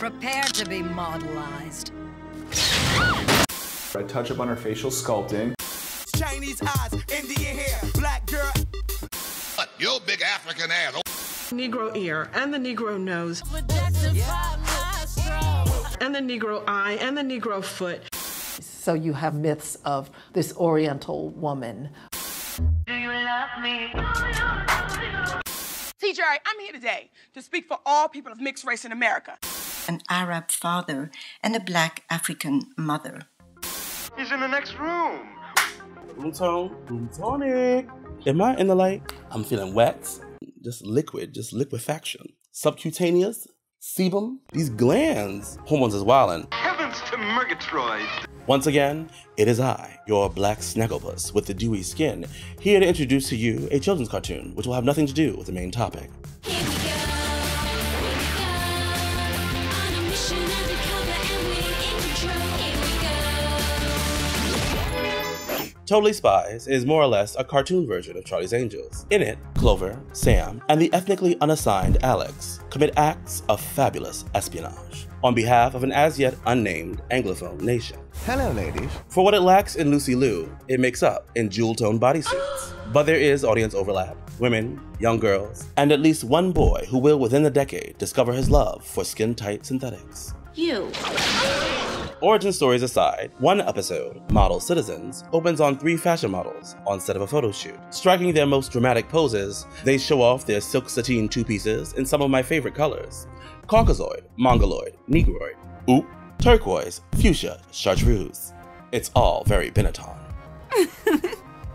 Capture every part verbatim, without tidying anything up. Prepare to be modelized. I touch up on her facial sculpting. Chinese eyes, Indian hair, black girl. What, your big African ass. Negro ear and the Negro nose. And the Negro eye and the Negro foot. So you have myths of this Oriental woman. Do you love me? T J, I'm here today to speak for all people of mixed race in America. An Arab father and a black African mother. He's in the next room. Room tone, room tonic. Am I in the light? I'm feeling wet. Just liquid, just liquefaction. Subcutaneous, sebum, these glands. Hormones is wildin'. Heavens to Murgatroyd. Once again, it is I, your black snagglepuss with the dewy skin, here to introduce to you a children's cartoon which will have nothing to do with the main topic. Here we go, here we go, on a mission undercover and we're in control, here we go. Totally Spies is more or less a cartoon version of Charlie's Angels. In it, Clover, Sam, and the ethnically unassigned Alex commit acts of fabulous espionage on behalf of an as-yet unnamed Anglophone nation. Hello, ladies. For what it lacks in Lucy Liu, it makes up in jewel-toned bodysuits. But there is audience overlap. Women, young girls, and at least one boy who will, within the decade, discover his love for skin-tight synthetics. You. Origin stories aside, one episode, Model Citizens, opens on three fashion models on set of a photo shoot. Striking their most dramatic poses, they show off their silk sateen two-pieces in some of my favorite colors. Caucasoid, Mongoloid, Negroid, oop, turquoise, fuchsia, chartreuse. It's all very Benetton.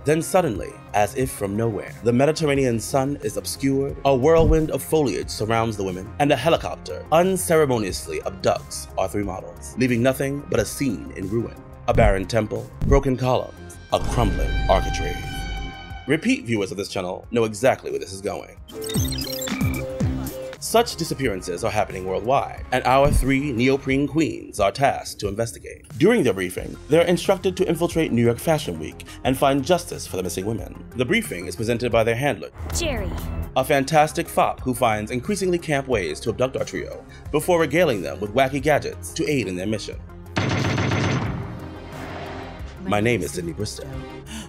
Then suddenly, as if from nowhere, the Mediterranean sun is obscured, a whirlwind of foliage surrounds the women, and a helicopter unceremoniously abducts our three models, leaving nothing but a scene in ruin. A barren temple, broken columns, a crumbling architrave. Repeat viewers of this channel know exactly where this is going. Such disappearances are happening worldwide, and our three neoprene queens are tasked to investigate. During their briefing, they're instructed to infiltrate New York Fashion Week and find justice for the missing women. The briefing is presented by their handler, Jerry, a fantastic fop who finds increasingly camp ways to abduct our trio before regaling them with wacky gadgets to aid in their mission. My name is Sydney Bristow.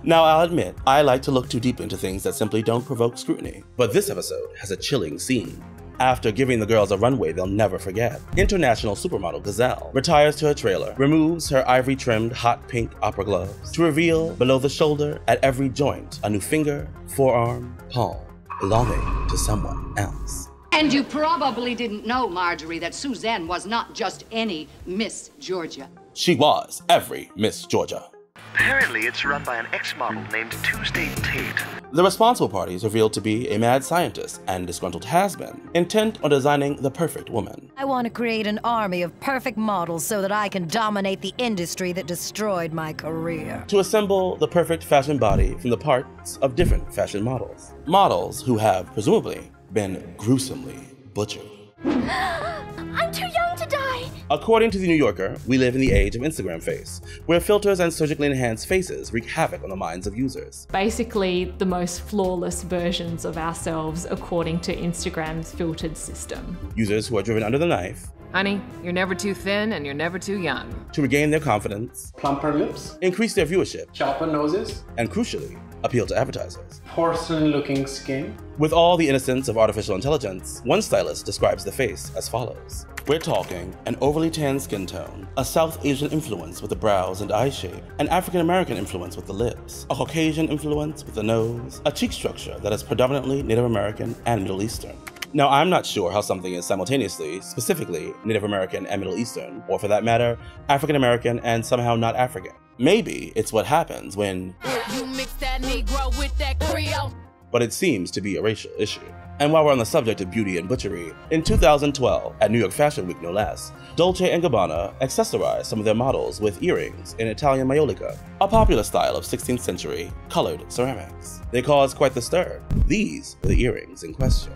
Now, I'll admit, I like to look too deep into things that simply don't provoke scrutiny, but this episode has a chilling scene. After giving the girls a runway they'll never forget, international supermodel Gazelle retires to her trailer, removes her ivory-trimmed hot pink opera gloves to reveal below the shoulder at every joint a new finger, forearm, palm belonging to someone else. And you probably didn't know, Marjorie, that Suzanne was not just any Miss Georgia. She was every Miss Georgia. Apparently, it's run by an ex-model named Tuesday Tate. The responsible party is revealed to be a mad scientist and disgruntled has-been, intent on designing the perfect woman. I want to create an army of perfect models so that I can dominate the industry that destroyed my career. To assemble the perfect fashion body from the parts of different fashion models. Models who have, presumably, been gruesomely butchered. I'm too young to die! According to The New Yorker, we live in the age of Instagram face, where filters and surgically enhanced faces wreak havoc on the minds of users. Basically, the most flawless versions of ourselves according to Instagram's filtered system. Users who are driven under the knife. Honey, you're never too thin and you're never too young. To regain their confidence. Plumper lips. Increase their viewership. Sharper noses. And crucially, appeal to advertisers. Porcelain-looking skin. With all the innocence of artificial intelligence, one stylist describes the face as follows. We're talking an overly tan skin tone, a South Asian influence with the brows and eye shape, an African-American influence with the lips, a Caucasian influence with the nose, a cheek structure that is predominantly Native American and Middle Eastern. Now, I'm not sure how something is simultaneously, specifically, Native American and Middle Eastern, or for that matter, African American and somehow not African. Maybe it's what happens when you mix that Negro with that Creole. But it seems to be a racial issue. And while we're on the subject of beauty and butchery, in two thousand twelve, at New York Fashion Week no less, Dolce and Gabbana accessorized some of their models with earrings in Italian Maiolica, a popular style of sixteenth century colored ceramics. They caused quite the stir. These were the earrings in question.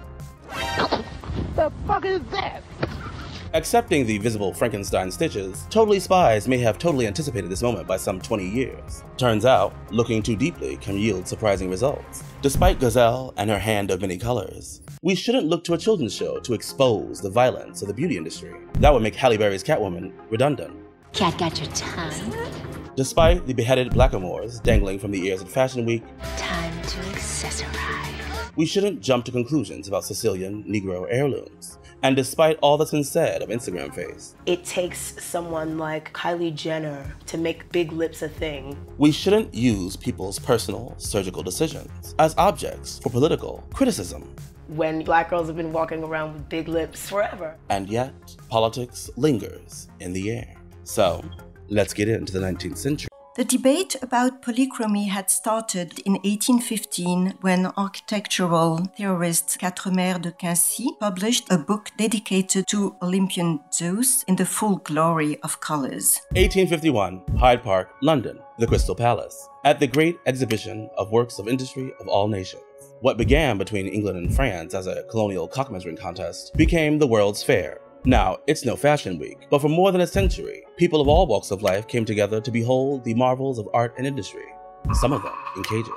The fuck is that? Accepting the visible Frankenstein stitches, Totally Spies may have totally anticipated this moment by some twenty years. Turns out, looking too deeply can yield surprising results, despite Gazelle and her hand of many colors. we shouldn't look to a children's show to expose the violence of the beauty industry. That would make Halle Berry's Catwoman redundant. Cat got your tongue. Despite the beheaded blackamoors dangling from the ears at Fashion Week, time to accessorize. We shouldn't jump to conclusions about Sicilian Negro heirlooms. And despite all that's been said of Instagram face, it takes someone like Kylie Jenner to make big lips a thing. We shouldn't use people's personal surgical decisions as objects for political criticism. When black girls have been walking around with big lips forever. And yet, politics lingers in the air. So, let's get into the nineteenth century. The debate about polychromy had started in eighteen fifteen when architectural theorist Quatremer de Quincy published a book dedicated to Olympian Zeus in the full glory of colors. eighteen fifty-one, Hyde Park, London, the Crystal Palace, at the great exhibition of works of industry of all nations. What began between England and France as a colonial cockmeasuring contest became the World's Fair. Now, it's no Fashion Week, but for more than a century, people of all walks of life came together to behold the marvels of art and industry, some of them in cages.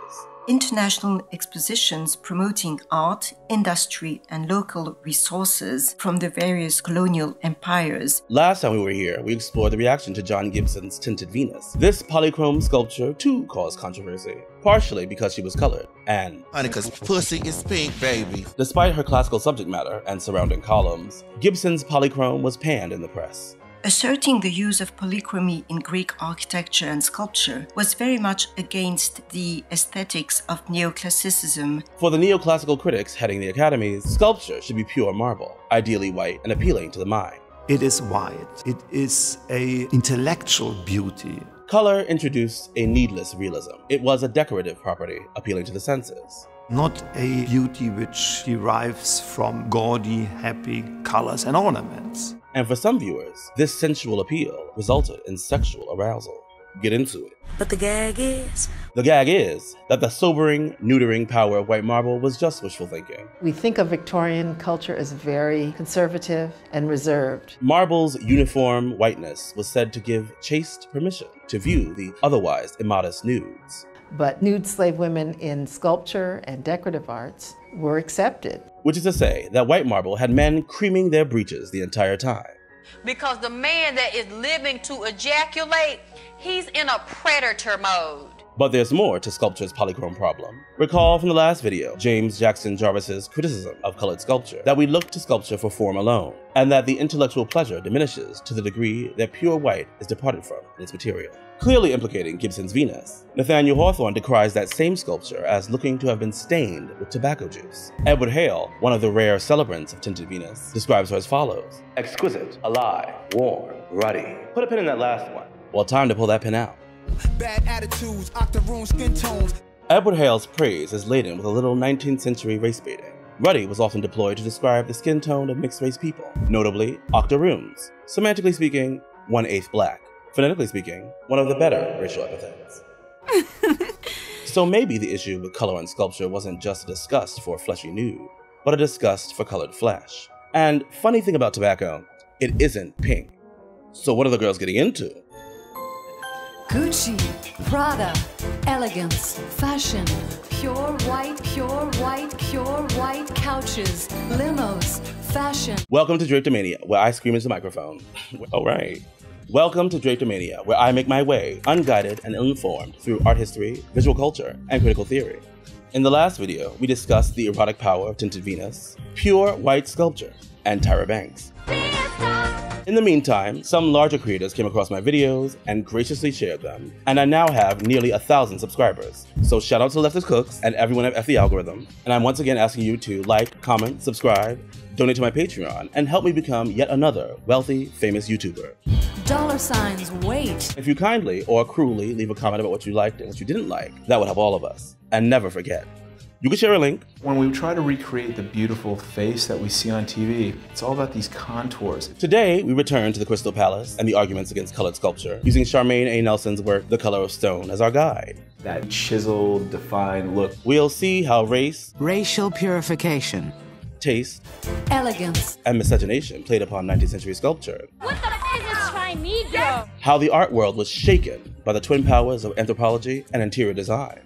International expositions promoting art, industry, and local resources from the various colonial empires. Last time we were here, we explored the reaction to John Gibson's Tinted Venus. This polychrome sculpture too caused controversy, partially because she was colored, and Monica's pussy is pink, baby. Despite her classical subject matter and surrounding columns, Gibson's polychrome was panned in the press. Asserting the use of polychromy in Greek architecture and sculpture was very much against the aesthetics of neoclassicism. For the neoclassical critics heading the academies, sculpture should be pure marble, ideally white and appealing to the mind. It is white. It is an intellectual beauty. Color introduced a needless realism. It was a decorative property, appealing to the senses. Not a beauty which derives from gaudy, happy colors and ornaments. And for some viewers, this sensual appeal resulted in sexual arousal. Get into it. But the gag is... The gag is that the sobering, neutering power of white marble was just wishful thinking. We think of Victorian culture as very conservative and reserved. Marble's uniform whiteness was said to give chaste permission to view the otherwise immodest nudes. But nude slave women in sculpture and decorative arts were accepted. Which is to say that white marble had men creaming their breeches the entire time. Because the man that is living to ejaculate, he's in a predator mode. But there's more to sculpture's polychrome problem. Recall from the last video, James Jackson Jarvis's criticism of colored sculpture, that we look to sculpture for form alone, and that the intellectual pleasure diminishes to the degree that pure white is departed from in its material. Clearly implicating Gibson's Venus, Nathaniel Hawthorne decries that same sculpture as looking to have been stained with tobacco juice. Edward Hale, one of the rare celebrants of Tinted Venus, describes her as follows. Exquisite, alive, warm, ruddy. Put a pin in that last one. Well, time to pull that pin out. Bad attitudes, octoroon skin tones. Edward Hale's praise is laden with a little nineteenth century race baiting. Ruddy was often deployed to describe the skin tone of mixed race people, notably octoroons, semantically speaking, one-eighth black, phonetically speaking, one of the better racial epithets. So maybe the issue with color and sculpture wasn't just a disgust for fleshy nude, but a disgust for colored flesh. And funny thing about tobacco, it isn't pink. So what are the girls getting into? Gucci, Prada, elegance, fashion, pure white, pure white, pure white couches, limos, fashion. Welcome to Drapetomania, where I scream into the microphone. All right. Welcome to Drapetomania, where I make my way, unguided and ill-informed, through art history, visual culture, and critical theory. In the last video, we discussed the erotic power of Tinted Venus, pure white sculpture, and Tyra Banks. In the meantime, some larger creators came across my videos and graciously shared them, and I now have nearly a thousand subscribers. So shout out to Leftist Cooks and everyone at F the Algorithm, and I'm once again asking you to like, comment, subscribe, donate to my Patreon, and help me become yet another wealthy, famous YouTuber. Dollar signs, wait. If you kindly or cruelly leave a comment about what you liked and what you didn't like, that would help all of us. And never forget, you can share a link. When we try to recreate the beautiful face that we see on T V, it's all about these contours. Today, we return to the Crystal Palace and the arguments against colored sculpture, using Charmaine A. Nelson's work, The Color of Stone, as our guide. That chiseled, defined look. We'll see how race, racial purification, taste, elegance, and miscegenation played upon nineteenth century sculpture. What the f is this Trinidad? How the art world was shaken by the twin powers of anthropology and interior design.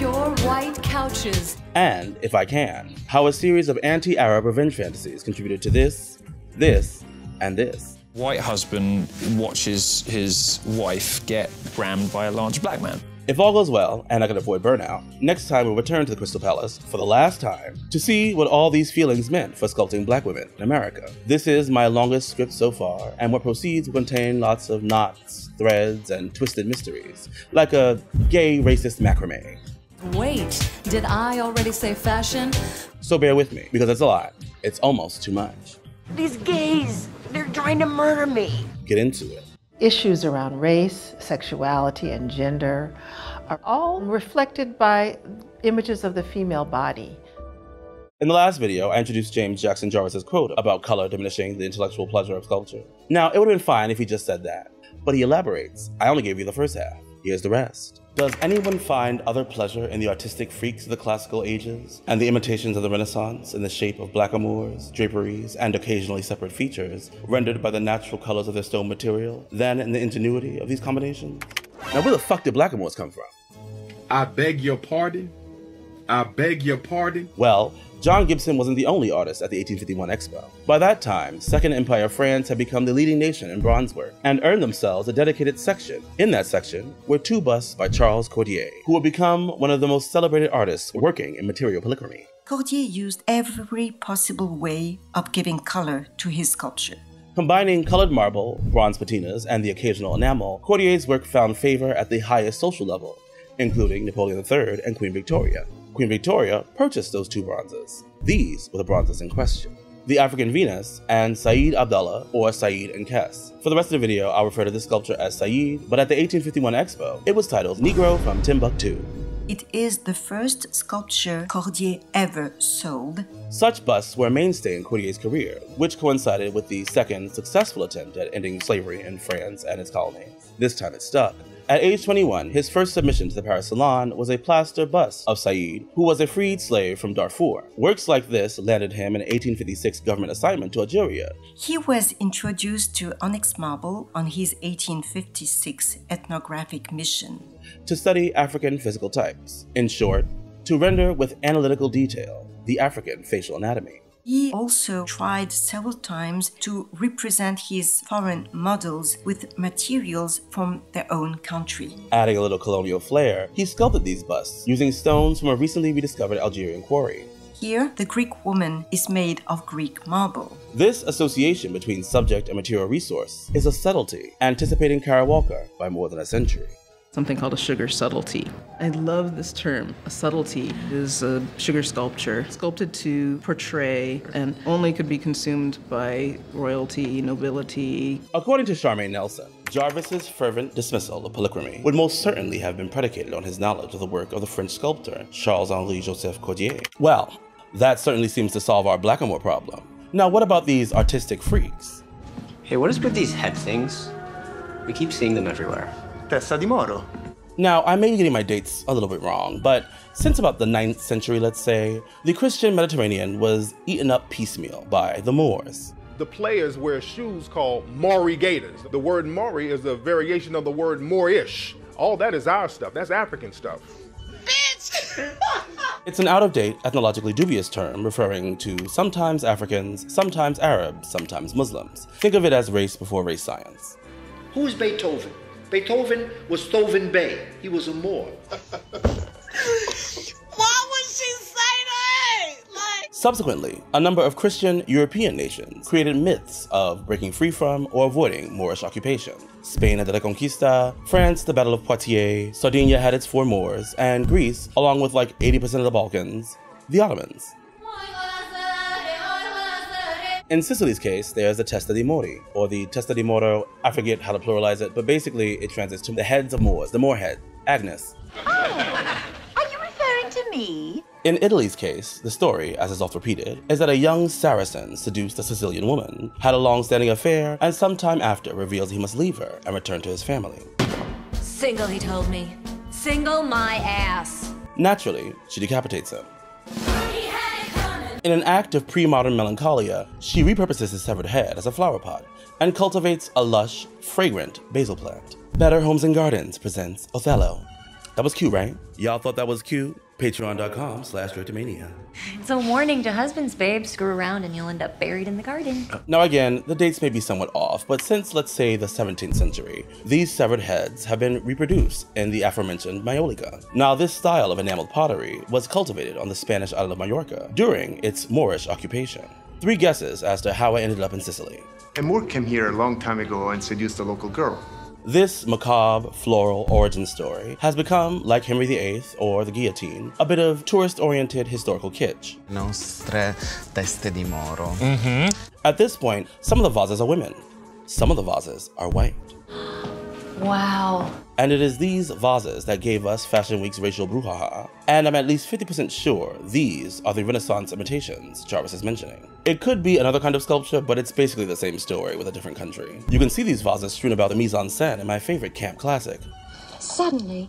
pure white couches. And, if I can, how a series of anti-Arab revenge fantasies contributed to this, this, and this. White husband watches his wife get rammed by a large black man. If all goes well, and I can avoid burnout, next time we'll return to the Crystal Palace, for the last time, to see what all these feelings meant for sculpting black women in America. This is my longest script so far, and what proceeds will contain lots of knots, threads, and twisted mysteries, like a gay racist macrame. Wait, did I already say fashion? So bear with me, because it's a lot. It's almost too much. These gays, they're trying to murder me. Get into it. Issues around race, sexuality, and gender are all reflected by images of the female body. In the last video, I introduced James Jackson Jarvis's quote about color diminishing the intellectual pleasure of sculpture. Now, it would have been fine if he just said that, but he elaborates. I only gave you the first half. Here's the rest. Does anyone find other pleasure in the artistic freaks of the classical ages and the imitations of the Renaissance in the shape of blackamoors, draperies, and occasionally separate features rendered by the natural colors of their stone material than in the ingenuity of these combinations? Now, where the fuck did blackamoors come from? I beg your pardon? I beg your pardon? Well, John Gibson wasn't the only artist at the eighteen fifty-one Expo. By that time, Second Empire France had become the leading nation in bronze work and earned themselves a dedicated section. In that section were two busts by Charles Cordier, who would become one of the most celebrated artists working in material polychromy. Cordier used every possible way of giving color to his sculpture. Combining colored marble, bronze patinas, and the occasional enamel, Cordier's work found favor at the highest social level, including Napoleon the Third and Queen Victoria. Queen Victoria purchased those two bronzes. These were the bronzes in question. The African Venus and Saïd Abdallah, or Saïd Enkess. For the rest of the video, I'll refer to this sculpture as Saïd, but at the eighteen fifty-one Expo, it was titled Negro from Timbuktu. It is the first sculpture Cordier ever sold. Such busts were a mainstay in Cordier's career, which coincided with the second successful attempt at ending slavery in France and its colonies. This time it stuck. At age twenty-one, his first submission to the Paris Salon was a plaster bust of Saïd, who was a freed slave from Darfur. Works like this landed him an eighteen fifty-six government assignment to Algeria. He was introduced to Onyx Marble on his eighteen fifty-six ethnographic mission to study African physical types. In short, to render with analytical detail the African facial anatomy. He also tried several times to represent his foreign models with materials from their own country. Adding a little colonial flair, he sculpted these busts using stones from a recently rediscovered Algerian quarry. Here, the Greek woman is made of Greek marble. This association between subject and material resource is a subtlety, anticipating Kara Walker by more than a century. Something called a sugar subtlety. I love this term. A subtlety is a sugar sculpture sculpted to portray and only could be consumed by royalty, nobility. According to Charmaine Nelson, Jarvis's fervent dismissal of polychromy would most certainly have been predicated on his knowledge of the work of the French sculptor Charles-Henri Joseph Cordier. Well, that certainly seems to solve our blackamoor problem. Now, what about these artistic freaks? Hey, what is with these head things? We keep seeing them everywhere. Testa di Moro. Now, I may be getting my dates a little bit wrong, but since about the ninth century, let's say, the Christian Mediterranean was eaten up piecemeal by the Moors. The players wear shoes called Maori gaiters. The word Maori is a variation of the word Moorish. All that is our stuff. That's African stuff. Bitch! It's an out-of-date, ethnologically dubious term referring to sometimes Africans, sometimes Arabs, sometimes Muslims. Think of it as race before race science. Who's Beethoven? Beethoven was Thoven Bey. He was a Moor. Why would she say that? Like... Subsequently, a number of Christian European nations created myths of breaking free from or avoiding Moorish occupation. Spain had the Reconquista, France the Battle of Poitiers, Sardinia had its four Moors, and Greece, along with like eighty percent of the Balkans, the Ottomans. In Sicily's case, there's the Testa di Mori, or the Testa di Moro. I forget how to pluralize it, but basically it translates to the heads of Moors, the Moorhead, Agnes. Oh, are you referring to me? In Italy's case, the story, as is oft repeated, is that a young Saracen seduced a Sicilian woman, had a long-standing affair, and sometime after reveals he must leave her and return to his family. Single, he told me. Single my ass. Naturally, she decapitates him. In an act of pre-modern melancholia, she repurposes his severed head as a flower pot and cultivates a lush, fragrant basil plant. Better Homes and Gardens presents Othello. That was cute, right? Y'all thought that was cute? Patreon.com slash Drapetomania. It's a warning to husbands, babe. Screw around and you'll end up buried in the garden. Now again, the dates may be somewhat off, but since, let's say, the seventeenth century, these severed heads have been reproduced in the aforementioned Maiolica. Now this style of enameled pottery was cultivated on the Spanish island of Mallorca during its Moorish occupation. Three guesses as to how it ended up in Sicily. A Moor came here a long time ago and seduced a local girl. This macabre floral origin story has become, like Henry the Eighth or the guillotine, a bit of tourist-oriented historical kitsch. Nostre Testa di Moro. Mm-hmm. At this point, some of the vases are women. Some of the vases are white. Wow. And it is these vases that gave us Fashion Week's racial brouhaha, and I'm at least fifty percent sure these are the Renaissance imitations Jarvis is mentioning. It could be another kind of sculpture, but it's basically the same story with a different country. You can see these vases strewn about the mise-en-scène in my favorite camp classic. Suddenly,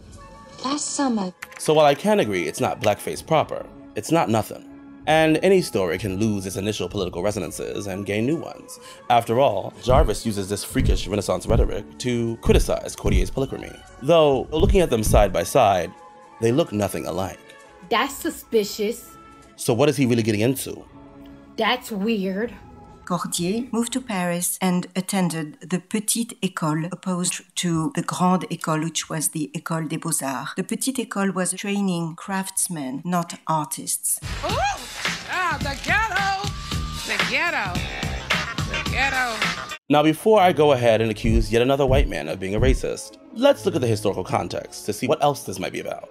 last summer. So while I can agree it's not blackface proper, it's not nothing. And any story can lose its initial political resonances and gain new ones. After all, Jarvis uses this freakish Renaissance rhetoric to criticize Cordier's polychromy. Though, looking at them side by side, they look nothing alike. That's suspicious. So what is he really getting into? That's weird. Cordier moved to Paris and attended the Petite École, opposed to the Grande École, which was the École des Beaux-Arts. The Petite École was training craftsmen, not artists. Ooh! Ah, the ghetto! The ghetto! The ghetto! Now, before I go ahead and accuse yet another white man of being a racist, let's look at the historical context to see what else this might be about.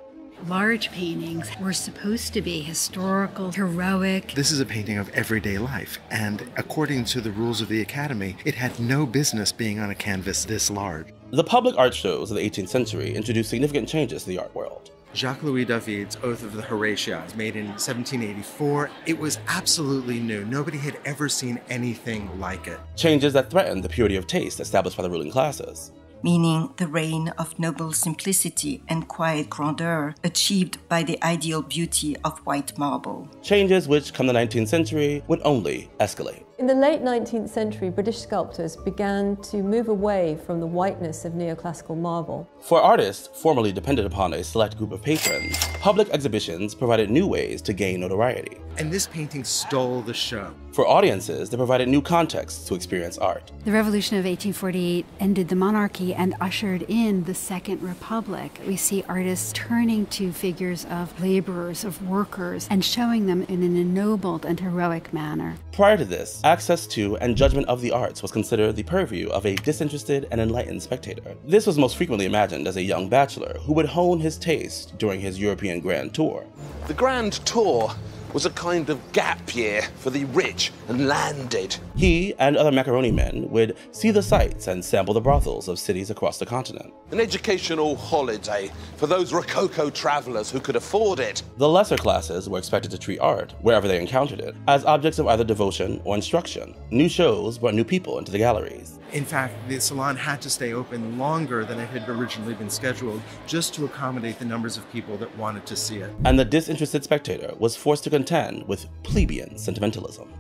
Large paintings were supposed to be historical, heroic. This is a painting of everyday life, and according to the rules of the Academy, it had no business being on a canvas this large. The public art shows of the eighteenth century introduced significant changes to the art world. Jacques-Louis David's Oath of the Horatias, made in seventeen eighty-four, it was absolutely new. Nobody had ever seen anything like it. Changes that threatened the purity of taste established by the ruling classes. Meaning the reign of noble simplicity and quiet grandeur achieved by the ideal beauty of white marble. Changes which, come the nineteenth century, would only escalate. In the late nineteenth century, British sculptors began to move away from the whiteness of neoclassical marble. For artists formerly dependent upon a select group of patrons, public exhibitions provided new ways to gain notoriety. And this painting stole the show. For audiences, they provided new contexts to experience art. The Revolution of eighteen forty-eight ended the monarchy and ushered in the Second Republic. We see artists turning to figures of laborers, of workers, and showing them in an ennobled and heroic manner. Prior to this, access to and judgment of the arts was considered the purview of a disinterested and enlightened spectator. This was most frequently imagined as a young bachelor who would hone his taste during his European Grand Tour. The Grand Tour was a kind of gap year for the rich and landed. He and other macaroni men would see the sights and sample the brothels of cities across the continent. An educational holiday for those Rococo travelers who could afford it. The lesser classes were expected to treat art, wherever they encountered it, as objects of either devotion or instruction. New shows brought new people into the galleries. In fact, the salon had to stay open longer than it had originally been scheduled just to accommodate the numbers of people that wanted to see it. And the disinterested spectator was forced to contend with plebeian sentimentalism.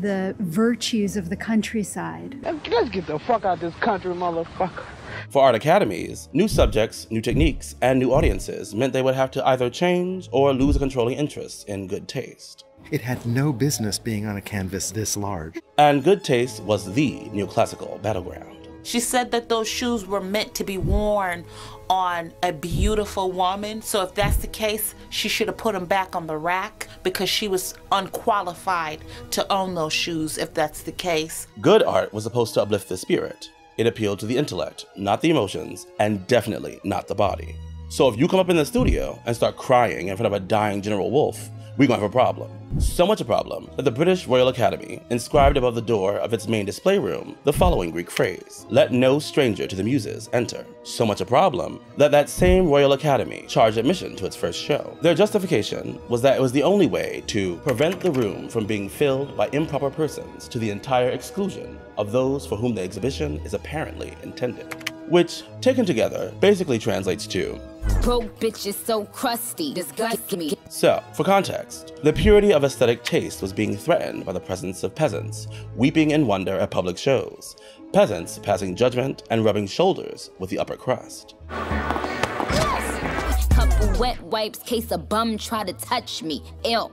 The virtues of the countryside. Let's get the fuck out of this country, motherfucker. For art academies, new subjects, new techniques, and new audiences meant they would have to either change or lose a controlling interest in good taste. It had no business being on a canvas this large. And good taste was the neoclassical battleground. She said that those shoes were meant to be worn on a beautiful woman, so if that's the case, she should have put them back on the rack because she was unqualified to own those shoes if that's the case. Good art was supposed to uplift the spirit. It appealed to the intellect, not the emotions, and definitely not the body. So if you come up in the studio and start crying in front of a dying General Wolfe, we're going to have a problem. So much a problem that the British Royal Academy inscribed above the door of its main display room the following Greek phrase, "Let no stranger to the muses enter." So much a problem that that same Royal Academy charged admission to its first show. Their justification was that it was the only way to prevent the room from being filled by improper persons to the entire exclusion of those for whom the exhibition is apparently intended. Which, taken together, basically translates to broke bitch is so crusty, disgust me. So, for context, the purity of aesthetic taste was being threatened by the presence of peasants, weeping in wonder at public shows. Peasants passing judgment and rubbing shoulders with the upper crust. Yes! wet wipes case a bum try to touch me. Ew.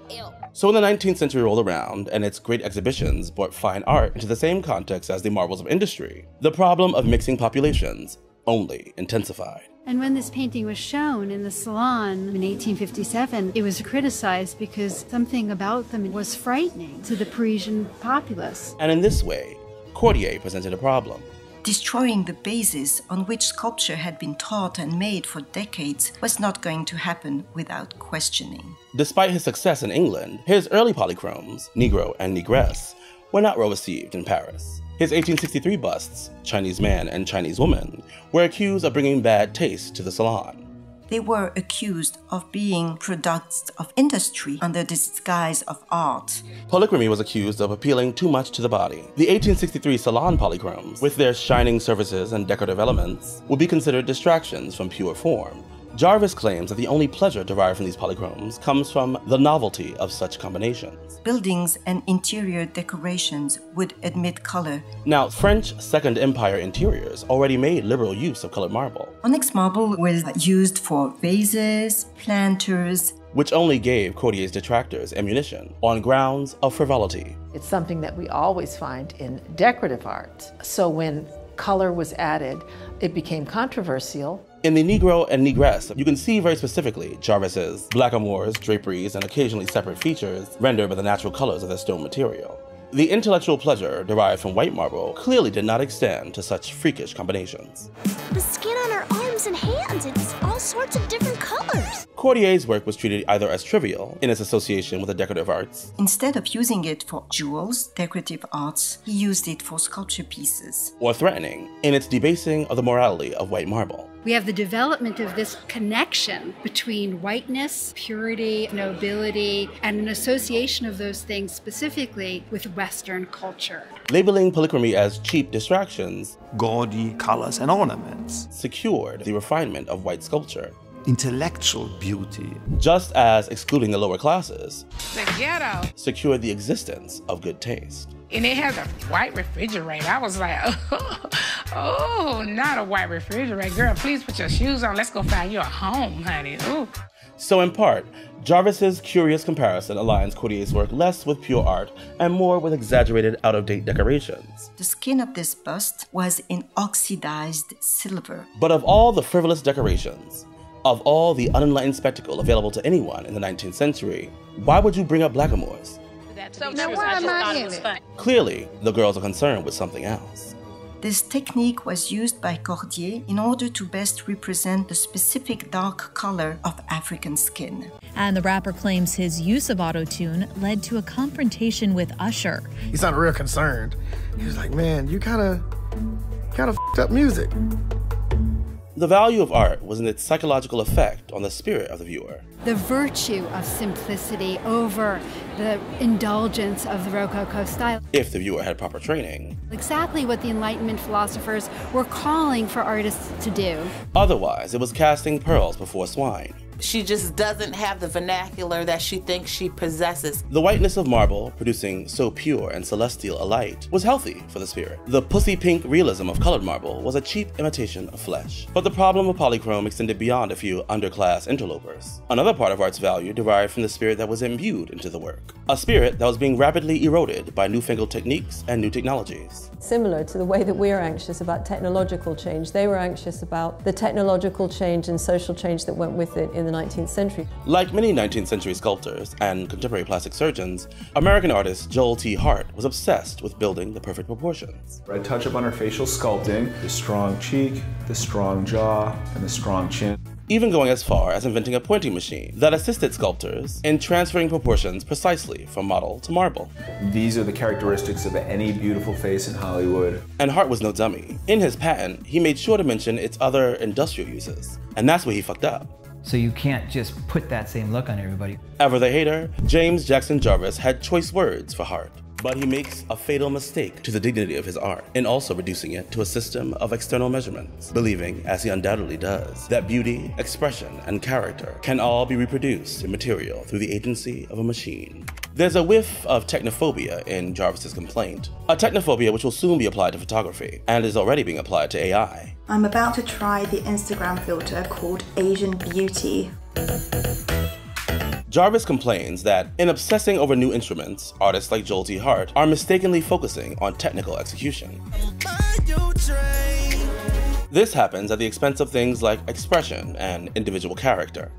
So when the nineteenth century rolled around and its great exhibitions brought fine art into the same context as the marvels of industry, the problem of mixing populations only intensified. And when this painting was shown in the Salon in eighteen fifty-seven, it was criticized because something about them was frightening to the Parisian populace. And in this way, Cordier presented a problem. Destroying the basis on which sculpture had been taught and made for decades was not going to happen without questioning. Despite his success in England, his early polychromes, Negro and Negress, were not well received in Paris. His eighteen sixty-three busts, Chinese Man and Chinese Woman, were accused of bringing bad taste to the Salon. They were accused of being products of industry under the disguise of art. Polychromy was accused of appealing too much to the body. The eighteen sixty-three Salon polychromes, with their shining surfaces and decorative elements, would be considered distractions from pure form. Jarvis claims that the only pleasure derived from these polychromes comes from the novelty of such combinations. Buildings and interior decorations would admit color. Now, French Second Empire interiors already made liberal use of colored marble. Onyx marble was used for vases, planters, which only gave Cordier's detractors ammunition on grounds of frivolity. It's something that we always find in decorative art. So when color was added, it became controversial. In the Negro and Negress, you can see very specifically Jarvis's black amours, draperies, and occasionally separate features rendered by the natural colors of their stone material. The intellectual pleasure derived from white marble clearly did not extend to such freakish combinations. The skin on our arms and hands, it's all sorts of different colors. Cordier's work was treated either as trivial in its association with the decorative arts. Instead of using it for jewels, decorative arts, he used it for sculpture pieces. Or threatening in its debasing of the morality of white marble. We have the development of this connection between whiteness, purity, nobility, and an association of those things specifically with Western culture. Labeling polychromy as cheap distractions, gaudy colors and ornaments, secured the refinement of white sculpture. Intellectual beauty. Just as excluding the lower classes, the ghetto, secured the existence of good taste. And it has a white refrigerator. I was like, oh, oh, not a white refrigerator. Girl, please put your shoes on. Let's go find you a home, honey. Ooh. So in part, Jarvis's curious comparison aligns Cordier's work less with pure art and more with exaggerated, out-of-date decorations. The skin of this bust was in oxidized silver. But of all the frivolous decorations, of all the unenlightened spectacle available to anyone in the nineteenth century, why would you bring up black amours? So now why am I in it? Clearly, the girls are concerned with something else. This technique was used by Cordier in order to best represent the specific dark color of African skin. And the rapper claims his use of autotune led to a confrontation with Usher. He sounded real concerned. He was like, man, you kind of, kind of f***ed up music. The value of art was in its psychological effect on the spirit of the viewer. The virtue of simplicity over the indulgence of the Rococo style. If the viewer had proper training. Exactly what the Enlightenment philosophers were calling for artists to do. Otherwise, it was casting pearls before swine. She just doesn't have the vernacular that she thinks she possesses. The whiteness of marble, producing so pure and celestial a light, was healthy for the spirit. The pussy pink realism of colored marble was a cheap imitation of flesh. But the problem of polychrome extended beyond a few underclass interlopers. Another part of art's value derived from the spirit that was imbued into the work. A spirit that was being rapidly eroded by newfangled techniques and new technologies. Similar to the way that we're anxious about technological change, they were anxious about the technological change and social change that went with it in the The nineteenth century. Like many nineteenth century sculptors and contemporary plastic surgeons, American artist Joel T. Hart was obsessed with building the perfect proportions. I touch up on her facial sculpting, the strong cheek, the strong jaw, and the strong chin. Even going as far as inventing a pointing machine that assisted sculptors in transferring proportions precisely from model to marble. These are the characteristics of any beautiful face in Hollywood. And Hart was no dummy. In his patent, he made sure to mention its other industrial uses. And that's where he fucked up. So you can't just put that same look on everybody. Ever the hater, James Jackson Jarvis had choice words for Hart, but he makes a fatal mistake to the dignity of his art in also reducing it to a system of external measurements, believing, as he undoubtedly does, that beauty, expression, and character can all be reproduced in material through the agency of a machine. There's a whiff of technophobia in Jarvis's complaint, a technophobia which will soon be applied to photography and is already being applied to A I. I'm about to try the Instagram filter called Asian Beauty. Jarvis complains that, in obsessing over new instruments, artists like Joel T. Hart are mistakenly focusing on technical execution. This happens at the expense of things like expression and individual character.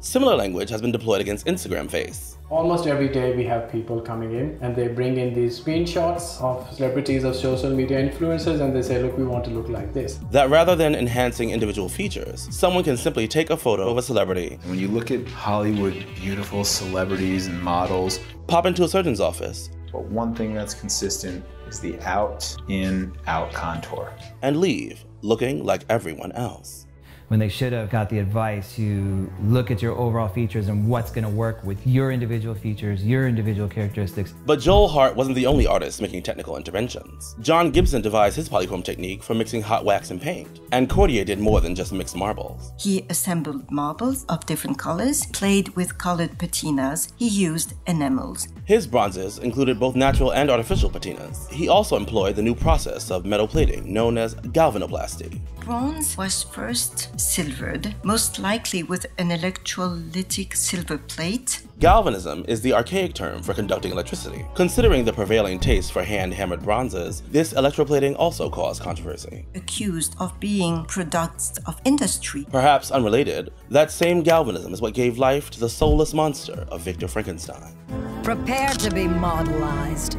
Similar language has been deployed against Instagram Face. Almost every day we have people coming in and they bring in these screenshots of celebrities, of social media influencers, and they say, look, we want to look like this. That rather than enhancing individual features, someone can simply take a photo of a celebrity. When you look at Hollywood beautiful celebrities and models, pop into a surgeon's office. But one thing that's consistent is the out, in, out contour. And leave looking like everyone else. When they should have got the advice, you look at your overall features and what's going to work with your individual features, your individual characteristics. But Joel Hart wasn't the only artist making technical interventions. John Gibson devised his polychrome technique for mixing hot wax and paint. And Cordier did more than just mix marbles. He assembled marbles of different colors, played with colored patinas. He used enamels. His bronzes included both natural and artificial patinas. He also employed the new process of metal plating known as galvanoplasty. Bronze was first silvered, most likely with an electrolytic silver plate. Galvanism is the archaic term for conducting electricity. Considering the prevailing taste for hand-hammered bronzes, this electroplating also caused controversy. Accused of being products of industry. Perhaps unrelated, that same galvanism is what gave life to the soulless monster of Victor Frankenstein. Prepare to be modelized.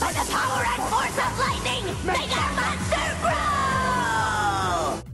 By the power and force of lightning, make our monster grow!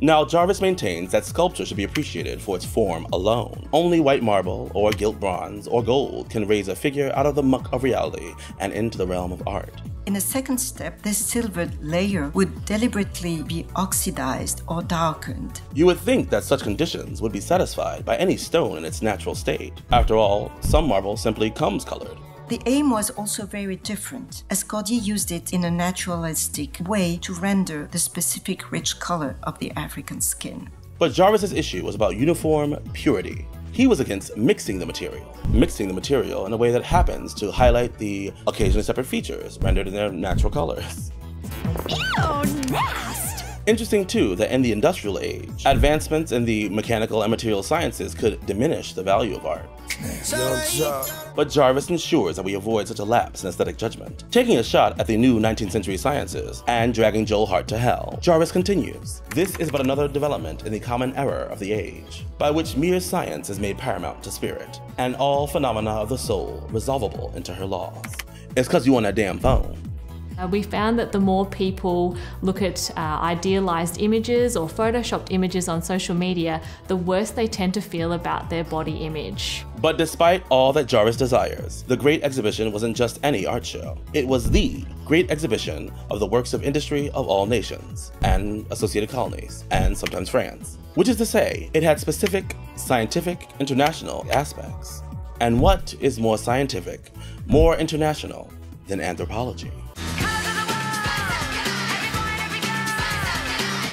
Now, Jarvis maintains that sculpture should be appreciated for its form alone. Only white marble, or gilt bronze, or gold can raise a figure out of the muck of reality and into the realm of art. In a second step, this silvered layer would deliberately be oxidized or darkened. You would think that such conditions would be satisfied by any stone in its natural state. After all, some marble simply comes colored. The aim was also very different, as Cordier used it in a naturalistic way to render the specific rich color of the African skin. But Jarvis's issue was about uniform purity. He was against mixing the material, mixing the material in a way that happens to highlight the occasionally separate features rendered in their natural colors. Ew, nasty! Interesting, too, that in the industrial age, advancements in the mechanical and material sciences could diminish the value of art. But Jarvis ensures that we avoid such a lapse in aesthetic judgment. Taking a shot at the new nineteenth century sciences and dragging Joel Hart to hell, Jarvis continues. This is but another development in the common error of the age, by which mere science is made paramount to spirit, and all phenomena of the soul resolvable into her laws. It's because you on that damn phone. Uh, we found that the more people look at uh, idealized images or photoshopped images on social media, the worse they tend to feel about their body image. But despite all that Jarvis desires, the Great Exhibition wasn't just any art show. It was the Great Exhibition of the works of industry of all nations and associated colonies, and sometimes France. Which is to say, it had specific, scientific, international aspects. And what is more scientific, more international than anthropology?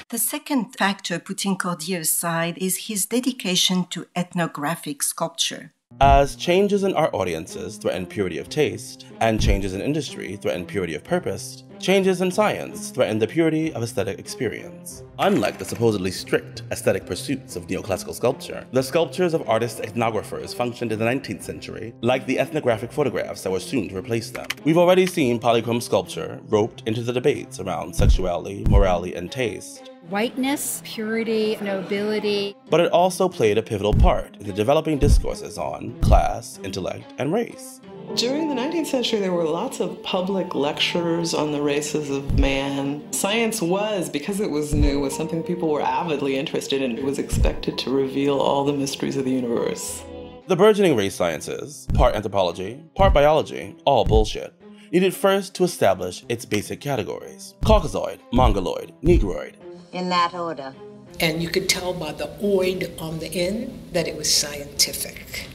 The second factor putting Cordier aside is his dedication to ethnographic sculpture. As changes in art audiences threaten purity of taste, and changes in industry threaten purity of purpose, changes in science threaten the purity of aesthetic experience. Unlike the supposedly strict aesthetic pursuits of neoclassical sculpture, the sculptures of artist ethnographers functioned in the nineteenth century, like the ethnographic photographs that were soon to replace them. We've already seen polychrome sculpture roped into the debates around sexuality, morality, and taste. Whiteness, purity, nobility. But it also played a pivotal part in the developing discourses on class, intellect, and race. During the nineteenth century, there were lots of public lectures on the races of man. Science was, because it was new, was something people were avidly interested in. It was expected to reveal all the mysteries of the universe. The burgeoning race sciences, part anthropology, part biology, all bullshit, needed first to establish its basic categories. Caucasoid, Mongoloid, Negroid. In that order. And you could tell by the oid on the end that it was scientific.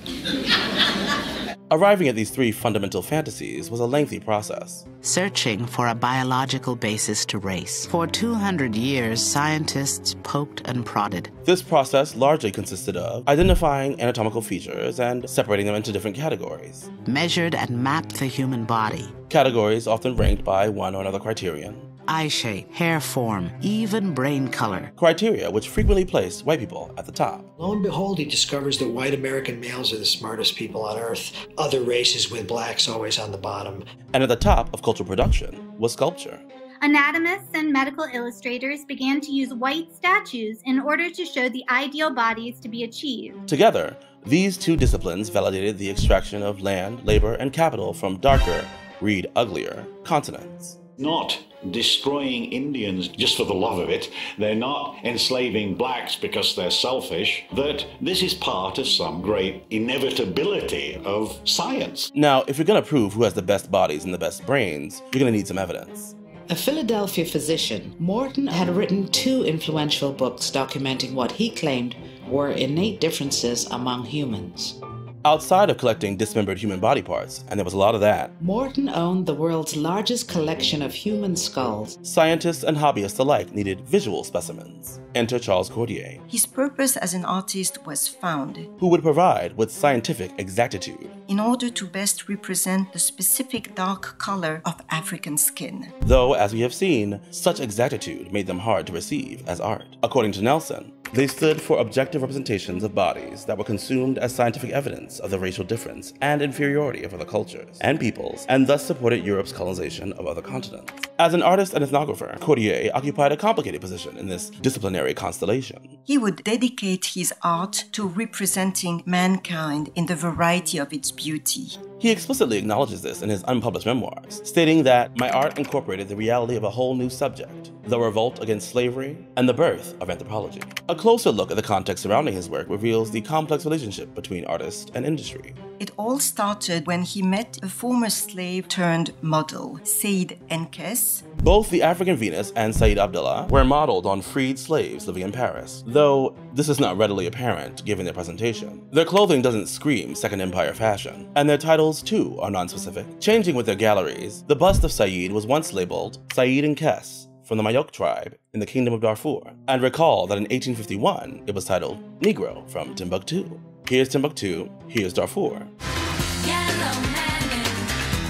Arriving at these three fundamental fantasies was a lengthy process. Searching for a biological basis to race. For two hundred years, scientists poked and prodded. This process largely consisted of identifying anatomical features and separating them into different categories. Measured and mapped the human body. Categories often ranked by one or another criterion. eye shape, hair form, even brain color. Criteria which frequently placed white people at the top. Lo and behold, he discovers that white American males are the smartest people on earth, other races with blacks always on the bottom. And at the top of cultural production was sculpture. Anatomists and medical illustrators began to use white statues in order to show the ideal bodies to be achieved. Together, these two disciplines validated the extraction of land, labor, and capital from darker, read uglier, continents. Not destroying Indians just for the love of it. They're not enslaving blacks because they're selfish. That this is part of some great inevitability of science. Now, if you're going to prove who has the best bodies and the best brains, you're going to need some evidence. A Philadelphia physician, Morton had written two influential books documenting what he claimed were innate differences among humans. Outside of collecting dismembered human body parts, and there was a lot of that, Morton owned the world's largest collection of human skulls. Scientists and hobbyists alike needed visual specimens. Enter Charles Cordier. His purpose as an artist was found. Who would provide with scientific exactitude. In order to best represent the specific dark color of African skin. Though, as we have seen, such exactitude made them hard to receive as art. According to Nelson, they stood for objective representations of bodies that were consumed as scientific evidence of the racial difference and inferiority of other cultures and peoples, and thus supported Europe's colonization of other continents. As an artist and ethnographer, Cordier occupied a complicated position in this disciplinary constellation. He would dedicate his art to representing mankind in the variety of its beauty. He explicitly acknowledges this in his unpublished memoirs, stating that my art incorporated the reality of a whole new subject, the revolt against slavery and the birth of anthropology. A closer look at the context surrounding his work reveals the complex relationship between artist and industry. It all started when he met a former slave turned model, Saïd Enkess. Both the African Venus and Saïd Abdallah were modeled on freed slaves living in Paris, though this is not readily apparent given their presentation. Their clothing doesn't scream Second Empire fashion, and their titles too are non-specific, changing with their galleries. The bust of Saïd was once labeled Saïd Enkess from the Maiolica tribe in the Kingdom of Darfur, and recall that in eighteen fifty-one it was titled Negro from Timbuktu. Here's Timbuktu, here's Darfur.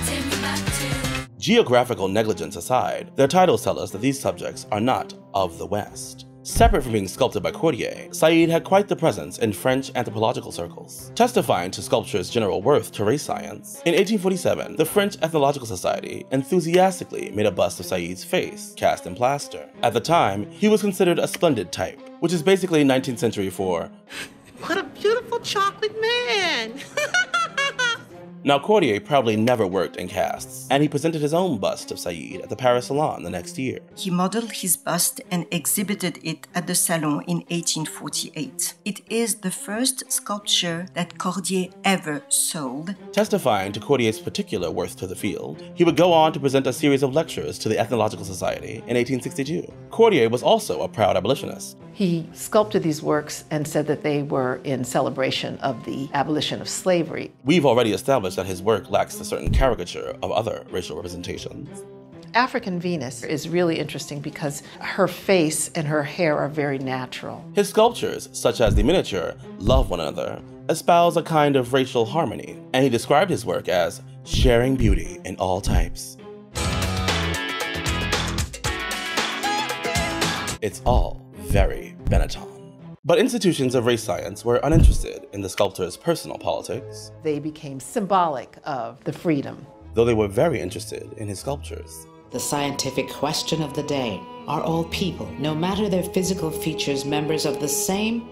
Timbuktu. Geographical negligence aside, their titles tell us that these subjects are not of the West. Separate from being sculpted by Cordier, Saïd had quite the presence in French anthropological circles, testifying to sculpture's general worth to race science. In eighteen forty-seven, the French Ethnological Society enthusiastically made a bust of Saïd's face, cast in plaster. At the time, he was considered a splendid type, which is basically nineteenth century for, what a beautiful chocolate man! Now, Cordier probably never worked in casts, and he presented his own bust of Saïd at the Paris Salon the next year. He modeled his bust and exhibited it at the Salon in eighteen forty-eight. It is the first sculpture that Cordier ever sold. Testifying to Cordier's particular worth to the field, he would go on to present a series of lectures to the Ethnological Society in eighteen sixty-two. Cordier was also a proud abolitionist. He sculpted these works and said that they were in celebration of the abolition of slavery. We've already established that his work lacks a certain caricature of other racial representations. African Venus is really interesting because her face and her hair are very natural. His sculptures, such as the miniature Love One Another, espouse a kind of racial harmony, and he described his work as sharing beauty in all types. It's all very Benetton. But institutions of race science were uninterested in the sculptor's personal politics. They became symbolic of the freedom. Though they were very interested in his sculptures. The scientific question of the day, are all people, no matter their physical features, members of the same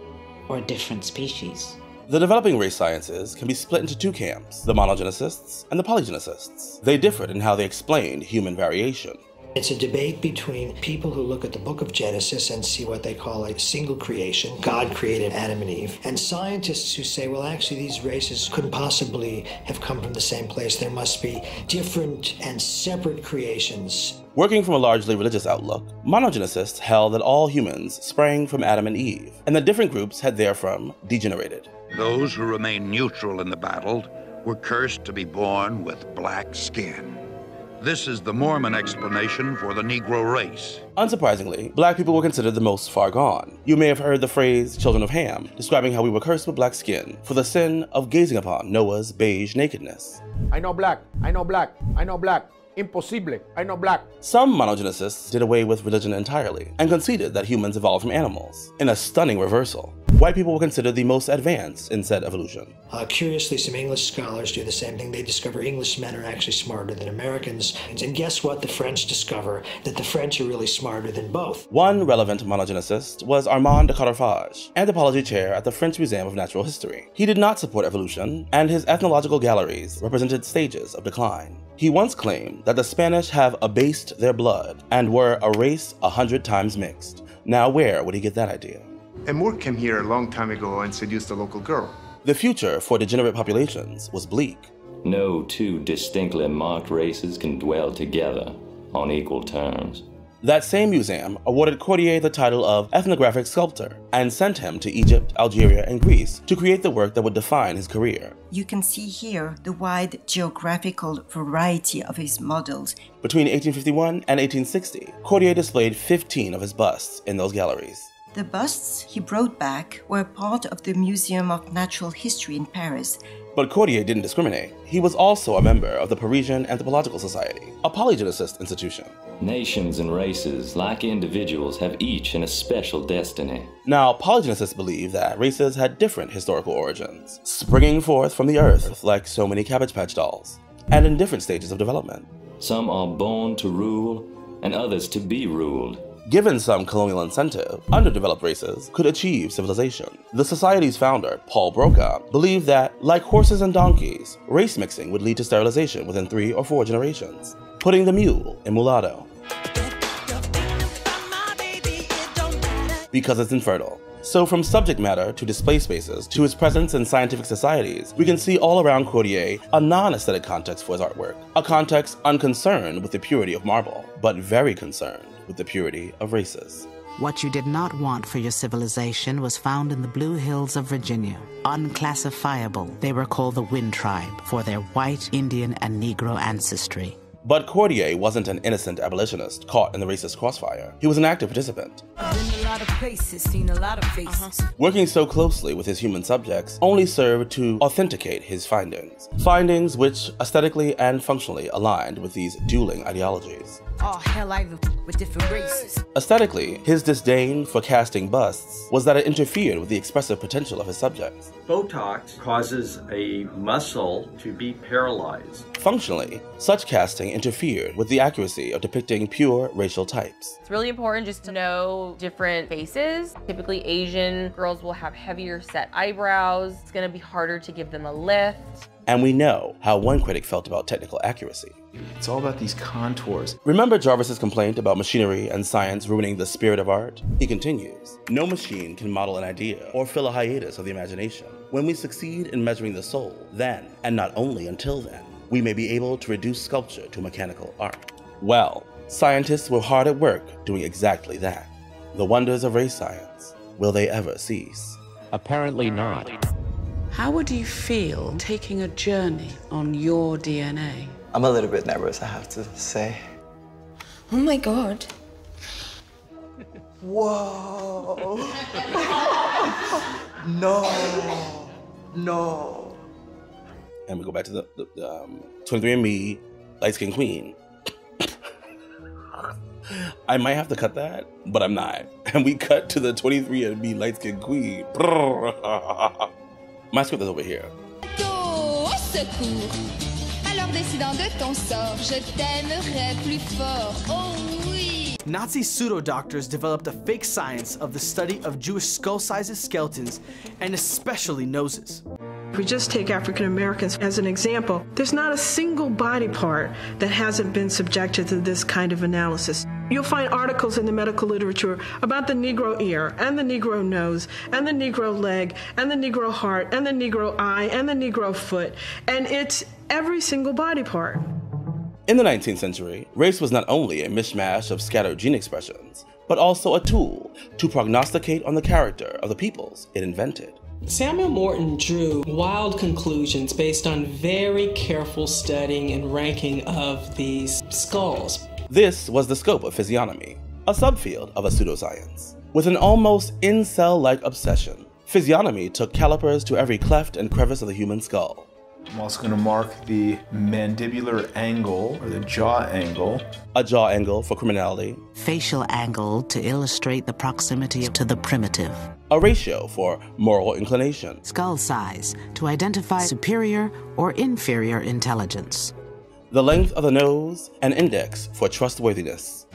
or different species? The developing race sciences can be split into two camps, the monogenicists and the polygenicists. They differed in how they explained human variation. It's a debate between people who look at the book of Genesis and see what they call a single creation, God created Adam and Eve, and scientists who say, well, actually these races couldn't possibly have come from the same place. There must be different and separate creations. Working from a largely religious outlook, monogenicists held that all humans sprang from Adam and Eve, and that different groups had therefrom degenerated. Those who remained neutral in the battle were cursed to be born with black skin. This is the Mormon explanation for the Negro race. Unsurprisingly, black people were considered the most far gone. You may have heard the phrase, children of Ham, describing how we were cursed with black skin for the sin of gazing upon Noah's beige nakedness. I know black, I know black, I know black. Impossible. I know black. Some monogenicists did away with religion entirely and conceded that humans evolved from animals, in a stunning reversal. White people were considered the most advanced in said evolution. Uh, curiously, some English scholars do the same thing. They discover Englishmen are actually smarter than Americans. And guess what? The French discover that the French are really smarter than both. One relevant monogenicist was Armand de Carafage, anthropology chair at the French Museum of Natural History. He did not support evolution, and his ethnological galleries represented stages of decline. He once claimed that the Spanish have abased their blood and were a race a hundred times mixed. Now where would he get that idea? A Moor came here a long time ago and seduced a local girl. The future for degenerate populations was bleak. No two distinctly marked races can dwell together on equal terms. That same museum awarded Cordier the title of ethnographic sculptor and sent him to Egypt, Algeria, and Greece to create the work that would define his career. You can see here the wide geographical variety of his models. Between eighteen fifty-one and eighteen sixty, Cordier displayed fifteen of his busts in those galleries. The busts he brought back were part of the Museum of Natural History in Paris. But Cordier didn't discriminate. He was also a member of the Parisian Anthropological Society, a polygenicist institution. Nations and races, like individuals, have each an especial destiny. Now, polygenicists believe that races had different historical origins, springing forth from the earth like so many Cabbage Patch dolls, and in different stages of development. Some are born to rule, and others to be ruled. Given some colonial incentive, underdeveloped races could achieve civilization. The society's founder, Paul Broca, believed that, like horses and donkeys, race mixing would lead to sterilization within three or four generations, putting the mule in mulatto because it's infertile. So from subject matter to display spaces to his presence in scientific societies, we can see all around Cordier a non-aesthetic context for his artwork, a context unconcerned with the purity of marble, but very concerned with the purity of races. What you did not want for your civilization was found in the Blue Hills of Virginia. Unclassifiable, they were called the Wind Tribe for their white, Indian, and Negro ancestry. But Cordier wasn't an innocent abolitionist caught in the racist crossfire. He was an active participant. Been a lot of places, seen a lot of faces. Uh-huh. Working so closely with his human subjects only served to authenticate his findings. Findings which aesthetically and functionally aligned with these dueling ideologies. Oh, hell, I with different races. Aesthetically, his disdain for casting busts was that it interfered with the expressive potential of his subjects. Botox causes a muscle to be paralyzed. Functionally, such casting interfered with the accuracy of depicting pure racial types. It's really important just to know different faces. Typically, Asian girls will have heavier set eyebrows. It's gonna be harder to give them a lift. And we know how one critic felt about technical accuracy. It's all about these contours. Remember Jarvis's complaint about machinery and science ruining the spirit of art? He continues, no machine can model an idea or fill a hiatus of the imagination. When we succeed in measuring the soul, then, and not only until then, we may be able to reduce sculpture to mechanical art. Well, scientists were hard at work doing exactly that. The wonders of race science, will they ever cease? Apparently not. How would you feel taking a journey on your D N A? I'm a little bit nervous, I have to say. Oh my God. Whoa. No. No. And we go back to the, the, the um, twenty-three and me, Light Skin Queen. I might have to cut that, but I'm not. And we cut to the twenty-three and me, Light Skin Queen. My script is over here. Nazi pseudo-doctors developed a fake science of the study of Jewish skull sizes, skeletons, and especially noses. If we just take African Americans as an example, there's not a single body part that hasn't been subjected to this kind of analysis. You'll find articles in the medical literature about the Negro ear, and the Negro nose, and the Negro leg, and the Negro heart, and the Negro eye, and the Negro foot, and it's every single body part. In the nineteenth century, race was not only a mishmash of scattered gene expressions, but also a tool to prognosticate on the character of the peoples it invented. Samuel Morton drew wild conclusions based on very careful studying and ranking of these skulls. This was the scope of physiognomy, a subfield of a pseudoscience. With an almost incel-like obsession, physiognomy took calipers to every cleft and crevice of the human skull, I'm also gonna mark the mandibular angle, or the jaw angle. A jaw angle for criminality. Facial angle to illustrate the proximity to the primitive. A ratio for moral inclination. Skull size to identify superior or inferior intelligence. The length of the nose and index for trustworthiness.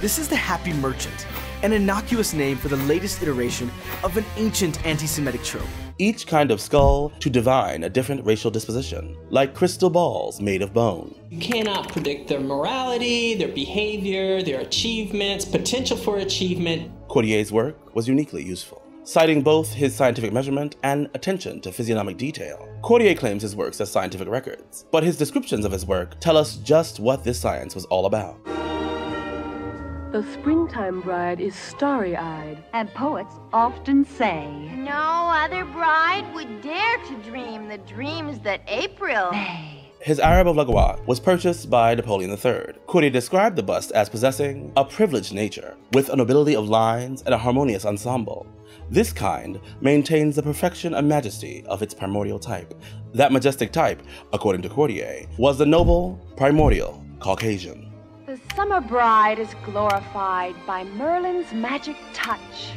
This is the Happy Merchant, an innocuous name for the latest iteration of an ancient anti-Semitic trope. Each kind of skull to divine a different racial disposition, like crystal balls made of bone. You cannot predict their morality, their behavior, their achievements, potential for achievement. Cordier's work was uniquely useful, citing both his scientific measurement and attention to physiognomic detail. Cordier claims his works as scientific records, but his descriptions of his work tell us just what this science was all about. The springtime bride is starry-eyed, and poets often say, no other bride would dare to dream the dreams that April made. His Arab of Lagois was purchased by Napoleon the Third. Cordier described the bust as possessing a privileged nature, with a nobility of lines and a harmonious ensemble. This kind maintains the perfection and majesty of its primordial type. That majestic type, according to Cordier, was the noble, primordial Caucasian. The summer bride is glorified by Merlin's magic touch.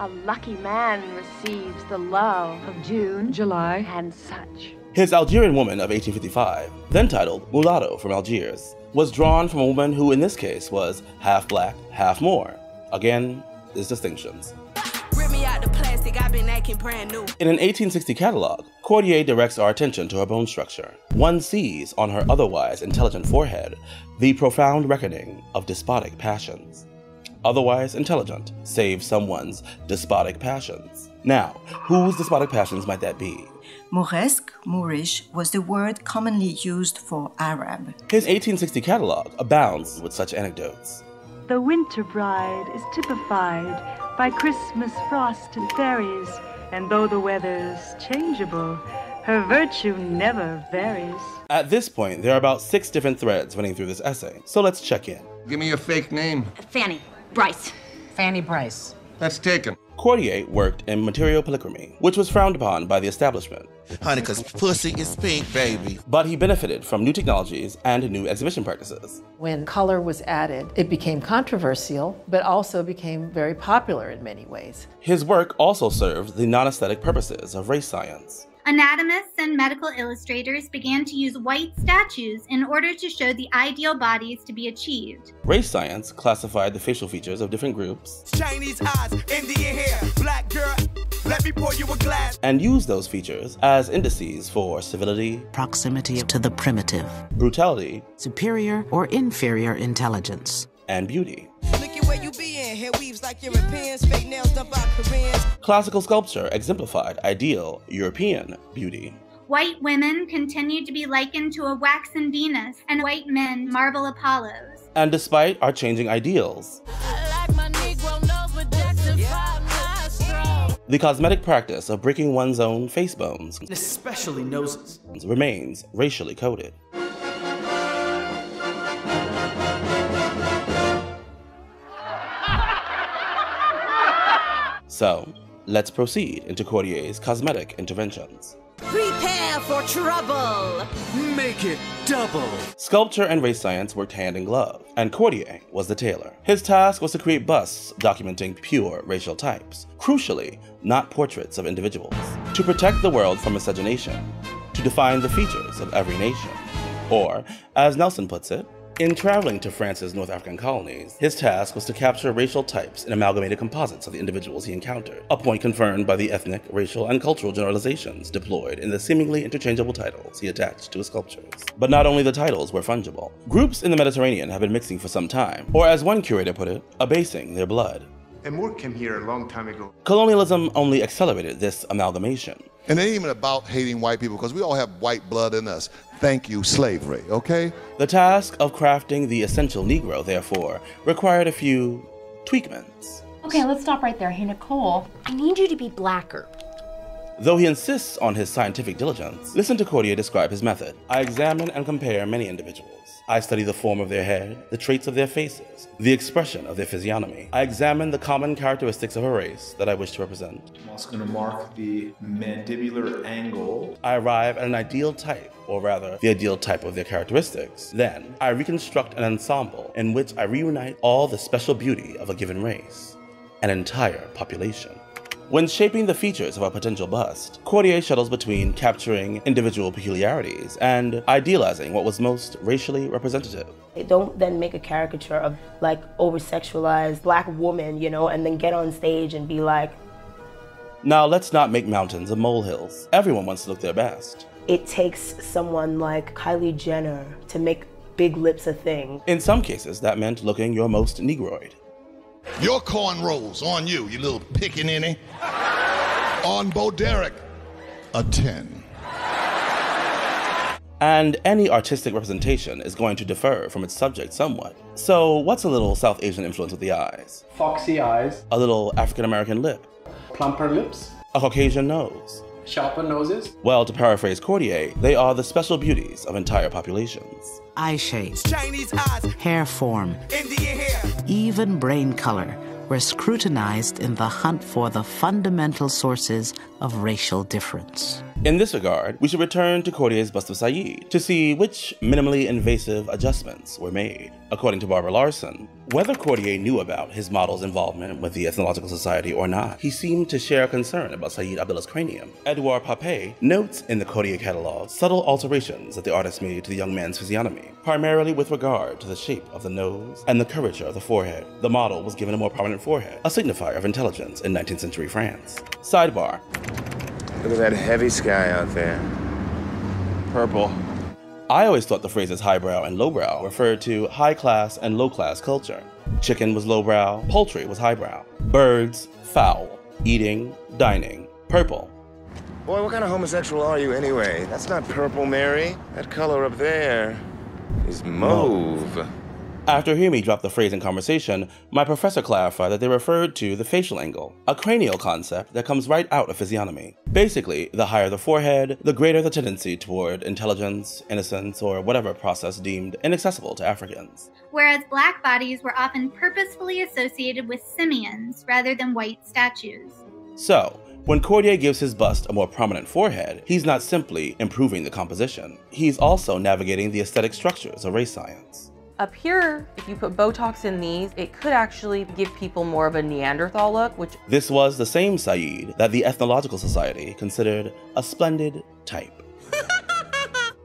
A lucky man receives the love of June, July, and such. His Algerian Woman of eighteen fifty-five, then titled Mulatto from Algiers, was drawn from a woman who in this case was half black, half Moor. Again, there's distinctions. Rip me out the plastic, I've been acting brand new. In an eighteen sixty catalog, Cordier directs our attention to her bone structure. One sees on her otherwise intelligent forehead the profound reckoning of despotic passions. Otherwise intelligent, save someone's despotic passions. Now, whose despotic passions might that be? Mauresque, Moorish, was the word commonly used for Arab. His eighteen sixty catalog abounds with such anecdotes. The winter bride is typified by Christmas frost and fairies, and though the weather's changeable, her virtue never varies. At this point, there are about six different threads running through this essay, so let's check in. Give me your fake name. Fanny Bryce. Fanny Bryce. That's taken. Cordier worked in material polygamy, which was frowned upon by the establishment. Honey, cause pussy is pink, baby. But he benefited from new technologies and new exhibition practices. When color was added, it became controversial, but also became very popular in many ways. His work also served the non-aesthetic purposes of race science. Anatomists and medical illustrators began to use white statues in order to show the ideal bodies to be achieved. Race science classified the facial features of different groups. Chinese eyes, Indian hair, black girl, let me pour you a glass. And used those features as indices for civility, proximity to the primitive, brutality, superior or inferior intelligence, and beauty. Where you be in, hair weaves like Europeans, fake nails done by Koreans. Classical sculpture exemplified ideal European beauty. White women continued to be likened to a waxen Venus, and white men marble Apollos. And despite our changing ideals, I like my Negro nose with Jackson five nine strong. The cosmetic practice of breaking one's own face bones, especially noses, remains racially coded. So, let's proceed into Cordier's cosmetic interventions. Prepare for trouble! Make it double! Sculpture and race science worked hand in glove, and Cordier was the tailor. His task was to create busts documenting pure racial types, crucially, not portraits of individuals, to protect the world from miscegenation, to define the features of every nation. Or, as Nelson puts it, in traveling to France's North African colonies, his task was to capture racial types in amalgamated composites of the individuals he encountered, a point confirmed by the ethnic, racial, and cultural generalizations deployed in the seemingly interchangeable titles he attached to his sculptures. But not only the titles were fungible. Groups in the Mediterranean have been mixing for some time, or as one curator put it, abasing their blood. And more came here a long time ago. Colonialism only accelerated this amalgamation. And it ain't even about hating white people, because we all have white blood in us. Thank you, slavery, okay? The task of crafting the essential Negro, therefore, required a few tweakments. Okay, let's stop right there. Hey, Nicole, I need you to be blacker. though he insists on his scientific diligence. Listen to Cordier describe his method. I examine and compare many individuals. I study the form of their head, the traits of their faces, the expression of their physiognomy. I examine the common characteristics of a race that I wish to represent. I'm also going to mark the mandibular angle. I arrive at an ideal type, or rather, the ideal type of their characteristics. Then, I reconstruct an ensemble in which I reunite all the special beauty of a given race, an entire population. When shaping the features of a potential bust, Cordier shuttles between capturing individual peculiarities and idealizing what was most racially representative. They don't then make a caricature of like over-sexualized black woman, you know, and then get on stage and be like... Now let's not make mountains of molehills. Everyone wants to look their best. It takes someone like Kylie Jenner to make big lips a thing. In some cases, that meant looking your most Negroid. Your cornrows on you, you little pickaninny. On Bo Derek, a ten. And any artistic representation is going to differ from its subject somewhat. So what's a little South Asian influence with the eyes? Foxy eyes. A little African-American lip. Plumper lips. A Caucasian nose. Sharper noses? Well, to paraphrase Cordier, they are the special beauties of entire populations. Eye shape, Chinese eyes, hair form, Indian hair, even brain color were scrutinized in the hunt for the fundamental sources of racial difference. In this regard, we should return to Cordier's bust of Saïd to see which minimally invasive adjustments were made. According to Barbara Larson, whether Cordier knew about his model's involvement with the Ethnological Society or not, he seemed to share a concern about Saïd Abdullah's cranium. Edouard Papé notes in the Cordier catalog subtle alterations that the artist made to the young man's physiognomy, primarily with regard to the shape of the nose and the curvature of the forehead. The model was given a more prominent forehead, a signifier of intelligence in nineteenth century France. Sidebar. Look at that heavy sky out there. Purple. I always thought the phrases highbrow and lowbrow referred to high-class and low-class culture. Chicken was lowbrow, poultry was highbrow. Birds, fowl. Eating, dining, purple. Boy, what kind of homosexual are you anyway? That's not purple, Mary. That color up there is mauve. mauve. After hearing me drop the phrase in conversation, my professor clarified that they referred to the facial angle, a cranial concept that comes right out of physiognomy. Basically, the higher the forehead, the greater the tendency toward intelligence, innocence, or whatever process deemed inaccessible to Africans. Whereas black bodies were often purposefully associated with simians rather than white statues. So, when Cordier gives his bust a more prominent forehead, he's not simply improving the composition. He's also navigating the aesthetic structures of race science. Up here, if you put Botox in these, it could actually give people more of a Neanderthal look, which... This was the same Saïd that the Ethnological Society considered a splendid type.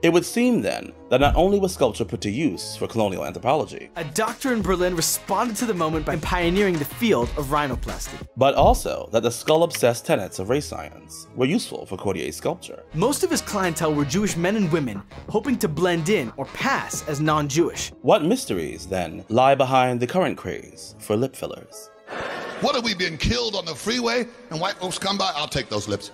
It would seem, then, that not only was sculpture put to use for colonial anthropology... A doctor in Berlin responded to the moment by pioneering the field of rhinoplasty. But also that the skull-obsessed tenets of race science were useful for Cordier's sculpture. Most of his clientele were Jewish men and women, hoping to blend in or pass as non-Jewish. What mysteries, then, lie behind the current craze for lip fillers? What have we been killed on the freeway and white folks come by? I'll take those lips.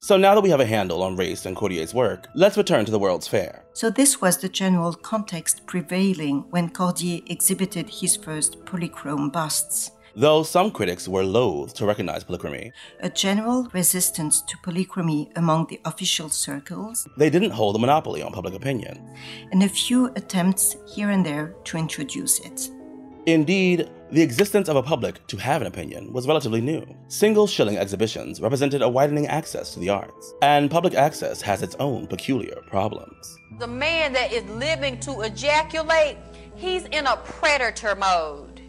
So now that we have a handle on race and Cordier's work, let's return to the World's Fair. So this was the general context prevailing when Cordier exhibited his first polychrome busts. Though some critics were loath to recognize polychromy. A general resistance to polychromy among the official circles. They didn't hold a monopoly on public opinion. And a few attempts here and there to introduce it. Indeed, the existence of a public to have an opinion was relatively new. Single shilling exhibitions represented a widening access to the arts, and public access has its own peculiar problems. The man that is living to ejaculate, he's in a predator mode.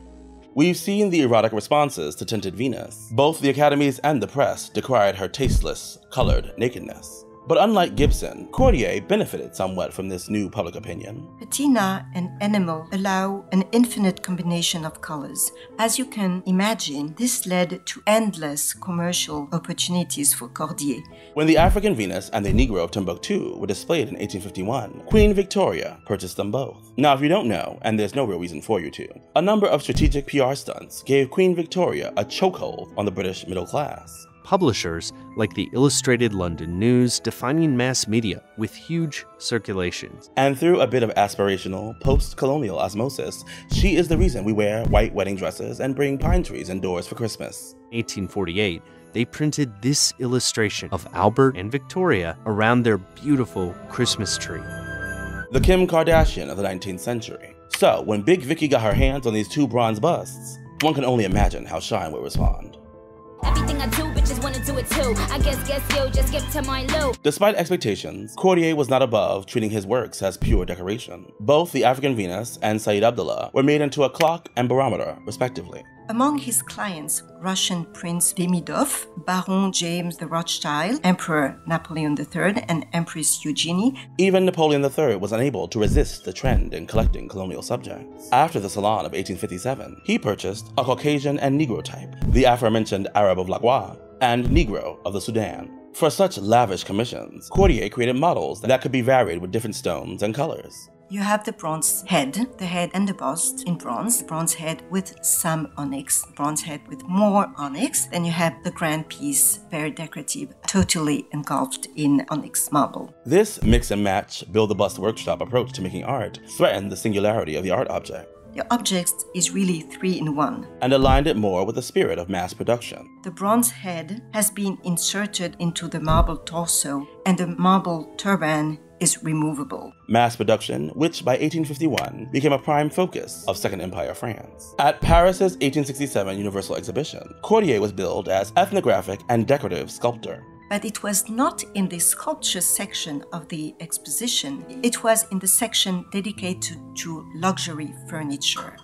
We've seen the erotic responses to Tinted Venus. Both the academies and the press decried her tasteless, colored nakedness. But unlike Gibson, Cordier benefited somewhat from this new public opinion. Patina and enamel allow an infinite combination of colors. As you can imagine, this led to endless commercial opportunities for Cordier. When the African Venus and the Negro of Timbuktu were displayed in eighteen fifty-one, Queen Victoria purchased them both. Now, if you don't know, and there's no real reason for you to, a number of strategic P R stunts gave Queen Victoria a chokehold on the British middle class. publishers like the Illustrated London News defining mass media with huge circulations. And through a bit of aspirational, post-colonial osmosis, she is the reason we wear white wedding dresses and bring pine trees indoors for Christmas. eighteen forty-eight, they printed this illustration of Albert and Victoria around their beautiful Christmas tree. The Kim Kardashian of the nineteenth century. So when Big Vicky got her hands on these two bronze busts, one can only imagine how Shine would respond. Everything I do, bitches wanna do it too. I guess, guess you just give to my low. Despite expectations, Cordier was not above treating his works as pure decoration. Both the African Venus and Said Abdullah were made into a clock and barometer, respectively. Among his clients, Russian Prince Demidov, Baron James the Rothschild, Emperor Napoleon the Third, and Empress Eugenie. Even Napoleon the Third was unable to resist the trend in collecting colonial subjects. After the Salon of eighteen fifty-seven, he purchased a Caucasian and Negro type, the aforementioned Arab of Lagwa, and Negro of the Sudan. For such lavish commissions, Cordier created models that could be varied with different stones and colors. You have the bronze head, the head and the bust in bronze, the bronze head with some onyx, the bronze head with more onyx. Then you have the grand piece, very decorative, totally engulfed in onyx marble. This mix and match, build the bust workshop approach to making art threatened the singularity of the art object. The object is really three in one. And aligned it more with the spirit of mass production. The bronze head has been inserted into the marble torso and the marble turban is removable. Mass production, which by eighteen fifty-one became a prime focus of Second Empire France. At Paris's eighteen sixty-seven Universal Exhibition, Cordier was billed as ethnographic and decorative sculptor. But it was not in the sculpture section of the exposition. It was in the section dedicated to luxury furniture.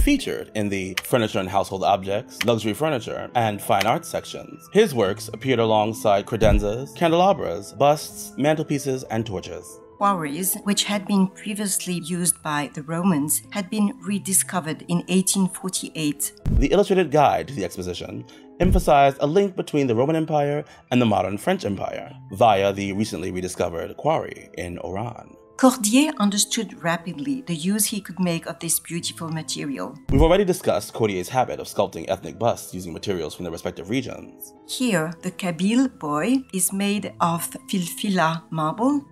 Featured in the Furniture and Household Objects, Luxury Furniture, and Fine Arts sections, his works appeared alongside credenzas, candelabras, busts, mantelpieces, and torches. Quarries, which had been previously used by the Romans, had been rediscovered in eighteen forty-eight. The illustrated guide to the exposition emphasized a link between the Roman Empire and the modern French Empire via the recently rediscovered quarry in Oran. Cordier understood rapidly the use he could make of this beautiful material. We've already discussed Cordier's habit of sculpting ethnic busts using materials from their respective regions. Here, the Kabyle boy is made of filfila marble.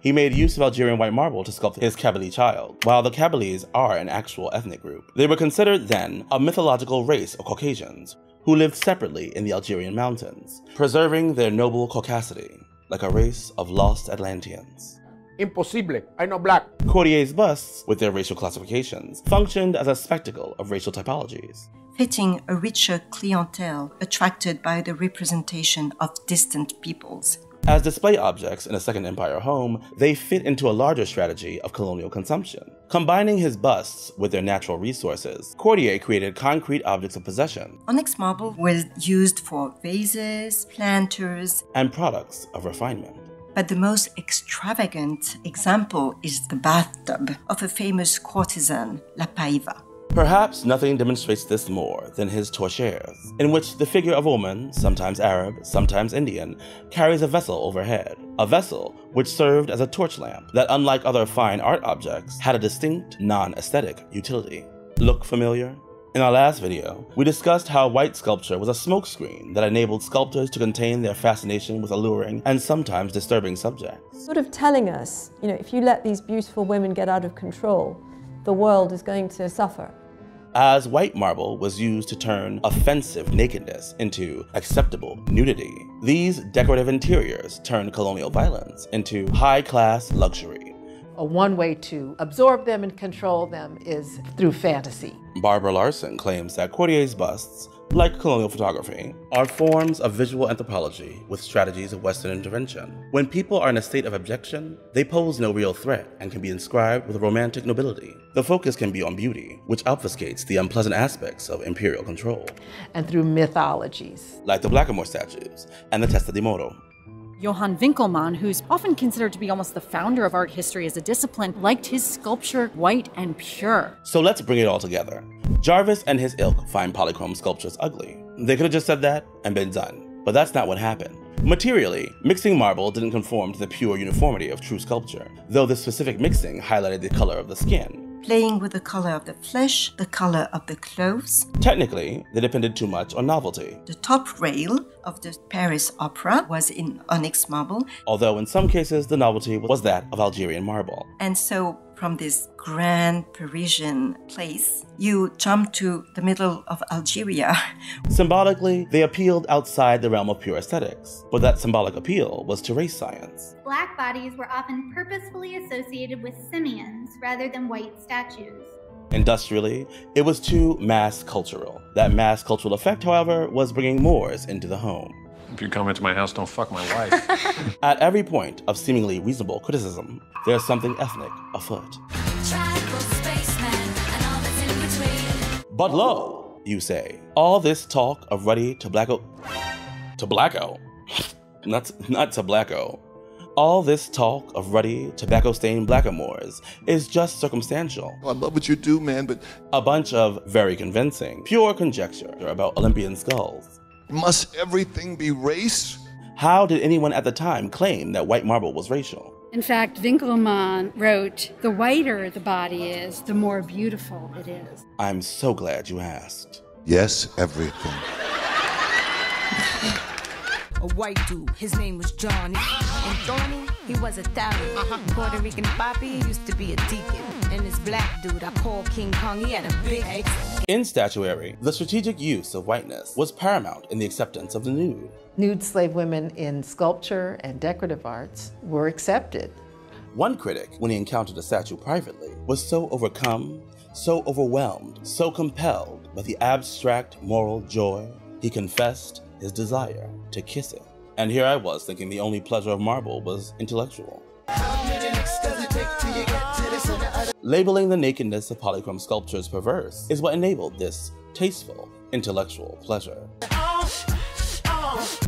He made use of Algerian white marble to sculpt his Kabyle child. While the Kabyles are an actual ethnic group, they were considered then a mythological race of Caucasians who lived separately in the Algerian mountains, preserving their noble caucasity like a race of lost Atlanteans. Impossible, I'm not black. Cordier's busts, with their racial classifications, functioned as a spectacle of racial typologies. Fitting a richer clientele attracted by the representation of distant peoples. As display objects in a Second Empire home, they fit into a larger strategy of colonial consumption. Combining his busts with their natural resources, Cordier created concrete objects of possession. Onyx marble was used for vases, planters, and products of refinement. But the most extravagant example is the bathtub of a famous courtesan, La Paiva. Perhaps nothing demonstrates this more than his torchères, in which the figure of a woman, sometimes Arab, sometimes Indian, carries a vessel overhead. A vessel which served as a torch lamp that, unlike other fine art objects, had a distinct, non-aesthetic utility. Look familiar? In our last video, we discussed how white sculpture was a smokescreen that enabled sculptors to contain their fascination with alluring and sometimes disturbing subjects. Sort of telling us, you know, if you let these beautiful women get out of control, the world is going to suffer. As white marble was used to turn offensive nakedness into acceptable nudity, these decorative interiors turned colonial violence into high-class luxury. One way to absorb them and control them is through fantasy. Barbara Larson claims that Cordier's busts, like colonial photography, are forms of visual anthropology with strategies of Western intervention. When people are in a state of abjection, they pose no real threat and can be inscribed with romantic nobility. The focus can be on beauty, which obfuscates the unpleasant aspects of imperial control. And through mythologies. Like the Blackamoor statues and the Testa di Moro. Johann Winckelmann, who's often considered to be almost the founder of art history as a discipline, liked his sculpture white and pure. So let's bring it all together. Jarvis and his ilk find polychrome sculptures ugly. They could have just said that and been done, but that's not what happened. Materially, mixing marble didn't conform to the pure uniformity of true sculpture, though this specific mixing highlighted the color of the skin. Playing with the color of the flesh, the color of the clothes. Technically, they depended too much on novelty. The top rail of the Paris Opera was in onyx marble. Although in some cases, the novelty was that of Algerian marble. And so from this grand Parisian place, you jump to the middle of Algeria. Symbolically, they appealed outside the realm of pure aesthetics, but that symbolic appeal was to race science. Black bodies were often purposefully associated with simians rather than white statues. Industrially, it was too mass cultural. That mass cultural effect, however, was bringing Moors into the home. If you come into my house, don't fuck my wife. At every point of seemingly reasonable criticism, there's something ethnic afoot. But lo, you say, all this talk of ruddy tobacco, tobacco, not, not tobacco, all this talk of ruddy, tobacco-stained blackamoors is just circumstantial. I love what you do, man, but... A bunch of very convincing, pure conjecture about Olympian skulls. Must everything be race? How did anyone at the time claim that white marble was racial? In fact, Winkelmann wrote, "The whiter the body is, the more beautiful it is." I'm so glad you asked. Yes, everything. A white dude, his name was Johnny. And Johnny, he was Italian. Uh-huh. Puerto Rican papi, he used to be a deacon. And this black dude I call King Kong, he had a big egg. In statuary, the strategic use of whiteness was paramount in the acceptance of the nude. Nude slave women in sculpture and decorative arts were accepted. One critic, when he encountered a statue privately, was so overcome, so overwhelmed, so compelled by the abstract moral joy, he confessed his desire to kiss it. And here I was thinking the only pleasure of marble was intellectual. Labeling the nakedness of polychrome sculpture as perverse is what enabled this tasteful, intellectual pleasure.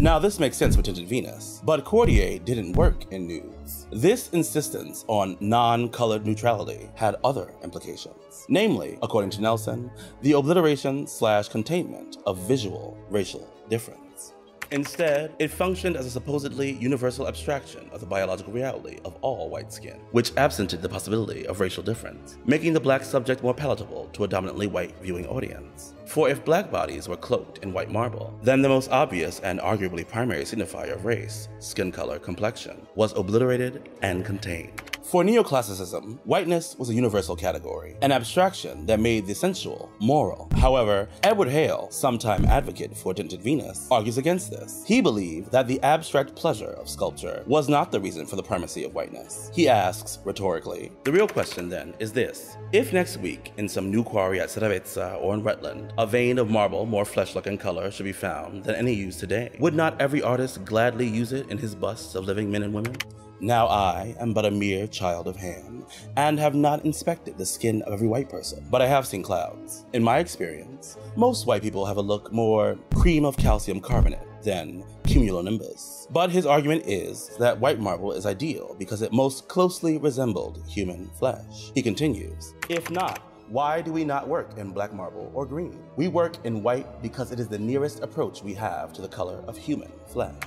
Now this makes sense with Tinted Venus, but Cordier didn't work in nudes. This insistence on non-colored neutrality had other implications. Namely, according to Nelson, the obliteration slash containment of visual racial difference. Instead, it functioned as a supposedly universal abstraction of the biological reality of all white skin, which absented the possibility of racial difference, making the black subject more palatable to a dominantly white viewing audience. For if black bodies were cloaked in white marble, then the most obvious and arguably primary signifier of race, skin color, complexion, was obliterated and contained. For neoclassicism, whiteness was a universal category, an abstraction that made the sensual moral. However, Edward Hale, sometime advocate for Tinted Venus, argues against this. He believed that the abstract pleasure of sculpture was not the reason for the primacy of whiteness. He asks, rhetorically, the real question then is this. If next week, in some new quarry at Seravezza or in Rutland, a vein of marble more flesh-like in color should be found than any used today, would not every artist gladly use it in his busts of living men and women? Now I am but a mere child of Ham, and have not inspected the skin of every white person, but I have seen clouds. In my experience, most white people have a look more cream of calcium carbonate than cumulonimbus. But his argument is that white marble is ideal because it most closely resembled human flesh. He continues, if not, why do we not work in black marble or green? We work in white because it is the nearest approach we have to the color of human flesh.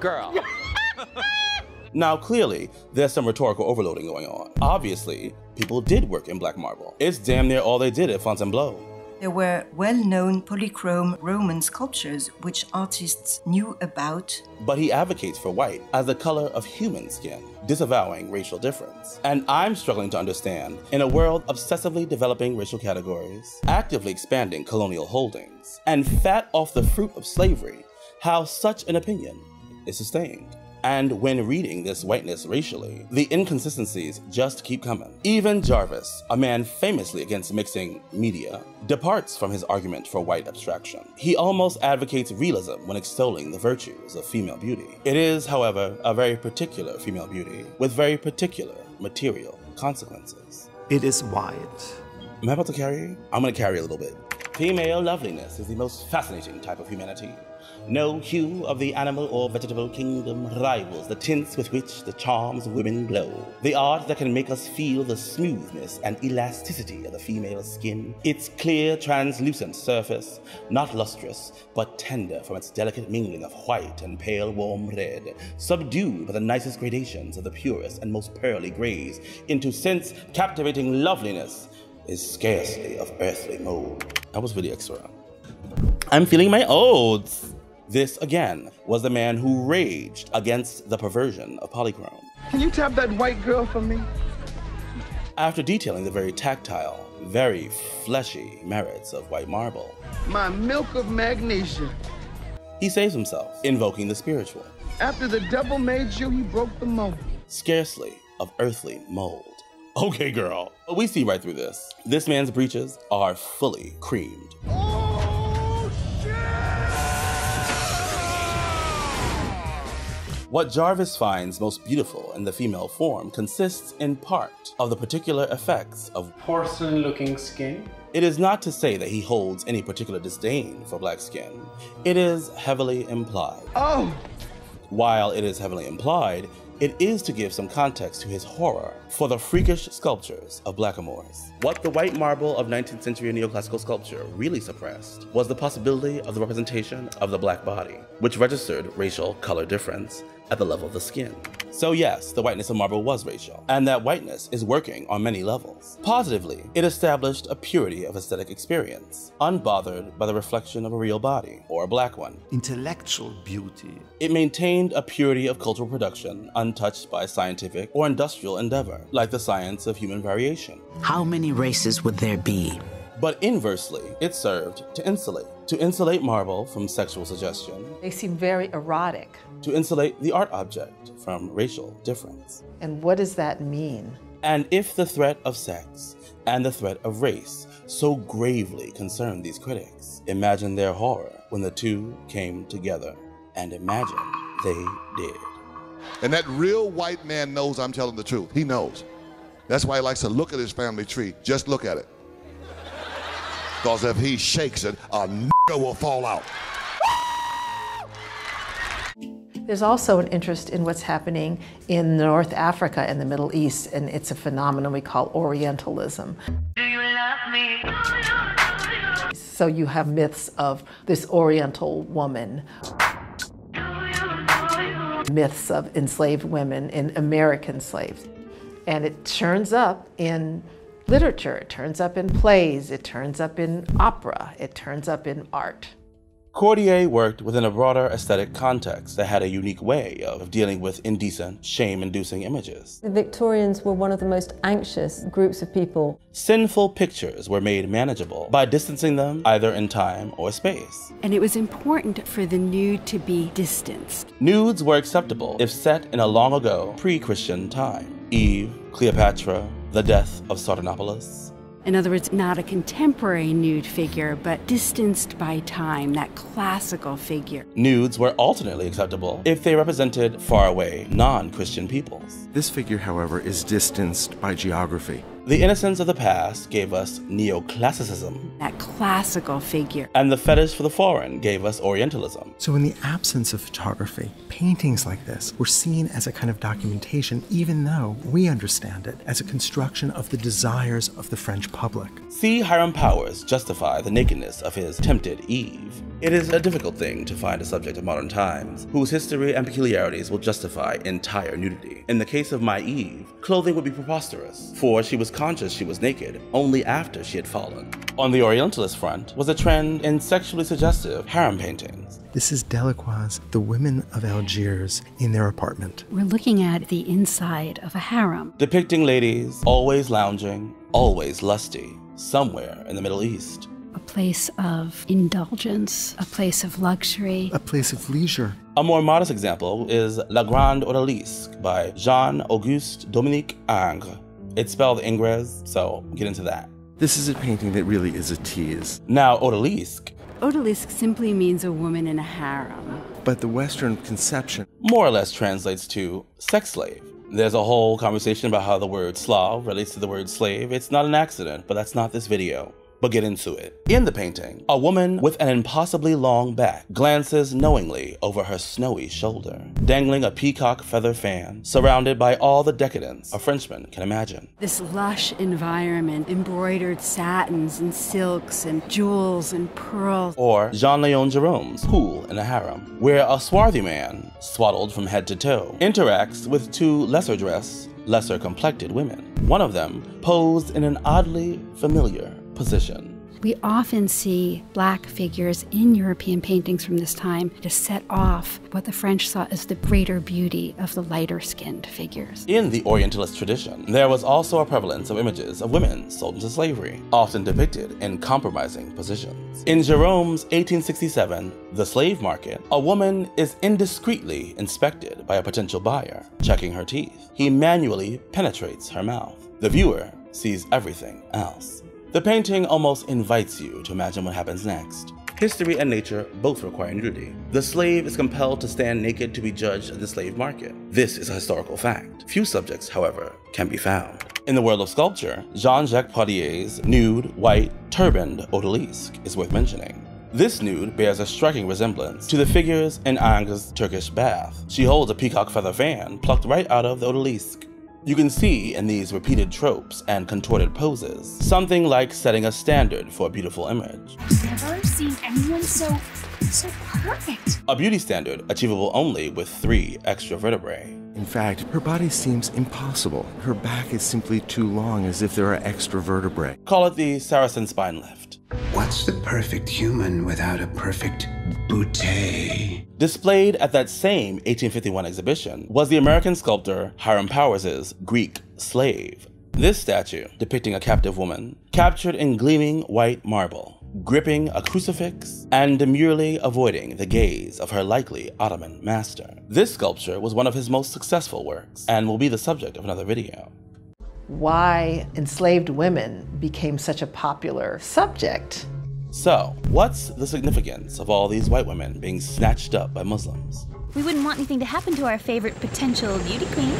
Girl. Now clearly, there's some rhetorical overloading going on. Obviously, people did work in black marble. It's damn near all they did at Fontainebleau. There were well-known polychrome Roman sculptures which artists knew about. But he advocates for white as the color of human skin, disavowing racial difference. And I'm struggling to understand, in a world obsessively developing racial categories, actively expanding colonial holdings, and fat off the fruit of slavery, how such an opinion is sustained. And when reading this whiteness racially, the inconsistencies just keep coming. Even Jarvis, a man famously against mixing media, departs from his argument for white abstraction. He almost advocates realism when extolling the virtues of female beauty. It is, however, a very particular female beauty with very particular material consequences. It is wide. Am I about to carry? I'm gonna carry a little bit. Female loveliness is the most fascinating type of humanity. No hue of the animal or vegetable kingdom rivals the tints with which the charms of women glow. The art that can make us feel the smoothness and elasticity of the female skin, its clear, translucent surface, not lustrous, but tender from its delicate mingling of white and pale warm red, subdued by the nicest gradations of the purest and most pearly grays, into sense-captivating loveliness is scarcely of earthly mold. That was really extra. I'm feeling my oats. This, again, was the man who raged against the perversion of polychrome. Can you tap that white girl for me? After detailing the very tactile, very fleshy merits of white marble, my milk of magnesia, he saves himself, invoking the spiritual. After the devil made you, he broke the mold. Scarcely of earthly mold. Okay, girl. But we see right through this. This man's breeches are fully creamed. Oh, shit! What Jarvis finds most beautiful in the female form consists in part of the particular effects of porcelain-looking skin. It is not to say that he holds any particular disdain for black skin. It is heavily implied. Oh! While it is heavily implied, it is to give some context to his horror for the freakish sculptures of blackamoors. What the white marble of nineteenth century neoclassical sculpture really suppressed was the possibility of the representation of the black body, which registered racial color difference at the level of the skin. So yes, the whiteness of marble was racial, and that whiteness is working on many levels. Positively, it established a purity of aesthetic experience, unbothered by the reflection of a real body, or a black one. Intellectual beauty. It maintained a purity of cultural production, untouched by scientific or industrial endeavor, like the science of human variation. How many races would there be? But inversely, it served to insulate. To insulate marble from sexual suggestion. They seem very erotic. To insulate the art object from racial difference. And what does that mean? And if the threat of sex and the threat of race so gravely concerned these critics, imagine their horror when the two came together. And imagine they did. And that real white man knows I'm telling the truth. He knows. That's why he likes to look at his family tree. Just look at it. Because if he shakes it, a nigga will fall out. There's also an interest in what's happening in North Africa and the Middle East, and it's a phenomenon we call Orientalism. Do you love me? So you have myths of this Oriental woman. Myths of enslaved women and American slaves. And it turns up in literature, it turns up in plays, it turns up in opera, it turns up in art. Cordier worked within a broader aesthetic context that had a unique way of dealing with indecent, shame-inducing images. The Victorians were one of the most anxious groups of people. Sinful pictures were made manageable by distancing them either in time or space. And it was important for the nude to be distanced. Nudes were acceptable if set in a long-ago, pre-Christian time. Eve, Cleopatra, the death of Sardanapalus. In other words, not a contemporary nude figure, but distanced by time, that classical figure. Nudes were alternately acceptable if they represented faraway, non-Christian peoples. This figure, however, is distanced by geography. The innocence of the past gave us neoclassicism. That classical figure. And the fetish for the foreign gave us Orientalism. So in the absence of photography, paintings like this were seen as a kind of documentation, even though we understand it as a construction of the desires of the French public. See Hiram Powers justify the nakedness of his tempted Eve. It is a difficult thing to find a subject of modern times whose history and peculiarities will justify entire nudity. In the case of My Eve, clothing would be preposterous, for she was conscious she was naked only after she had fallen. On the Orientalist front was a trend in sexually suggestive harem paintings. This is Delacroix's The Women of Algiers in Their Apartment. We're looking at the inside of a harem. Depicting ladies always lounging, always lusty, somewhere in the Middle East. A place of indulgence, a place of luxury. A place of leisure. A more modest example is La Grande Odalisque by Jean-Auguste Dominique Ingres. It's spelled Ingres, so get into that. This is a painting that really is a tease. Now, Odalisque. Odalisque simply means a woman in a harem. But the Western conception more or less translates to sex slave. There's a whole conversation about how the word Slav relates to the word slave. It's not an accident, but that's not this video. But get into it. In the painting, a woman with an impossibly long back glances knowingly over her snowy shoulder, dangling a peacock feather fan, surrounded by all the decadence a Frenchman can imagine. This lush environment, embroidered satins and silks and jewels and pearls. Or Jean-Léon Gérôme's Pool in a Harem, where a swarthy man, swaddled from head to toe, interacts with two lesser-dressed, lesser-complected women. One of them posed in an oddly familiar position. We often see black figures in European paintings from this time to set off what the French saw as the greater beauty of the lighter-skinned figures. In the Orientalist tradition, there was also a prevalence of images of women sold into slavery, often depicted in compromising positions. In Jerome's eighteen sixty-seven, The Slave Market, a woman is indiscreetly inspected by a potential buyer. Checking her teeth, he manually penetrates her mouth. The viewer sees everything else. The painting almost invites you to imagine what happens next. History and nature both require nudity. The slave is compelled to stand naked to be judged at the slave market. This is a historical fact. Few subjects, however, can be found. In the world of sculpture, Jean-Jacques Prodier's nude, white, turbaned odalisque is worth mentioning. This nude bears a striking resemblance to the figures in Anga's Turkish bath. She holds a peacock feather fan plucked right out of the odalisque. You can see in these repeated tropes and contorted poses something like setting a standard for a beautiful image. I've never seen anyone so, so perfect. A beauty standard achievable only with three extra vertebrae. In fact, her body seems impossible. Her back is simply too long, as if there are extra vertebrae. Call it the Saracen spine lift. What's the perfect human without a perfect butte? Displayed at that same eighteen fifty-one exhibition was the American sculptor Hiram Powers' Greek Slave. This statue, depicting a captive woman, captured in gleaming white marble, gripping a crucifix and demurely avoiding the gaze of her likely Ottoman master. This sculpture was one of his most successful works and will be the subject of another video. Why enslaved women became such a popular subject. So, what's the significance of all these white women being snatched up by Muslims? We wouldn't want anything to happen to our favorite potential beauty queen.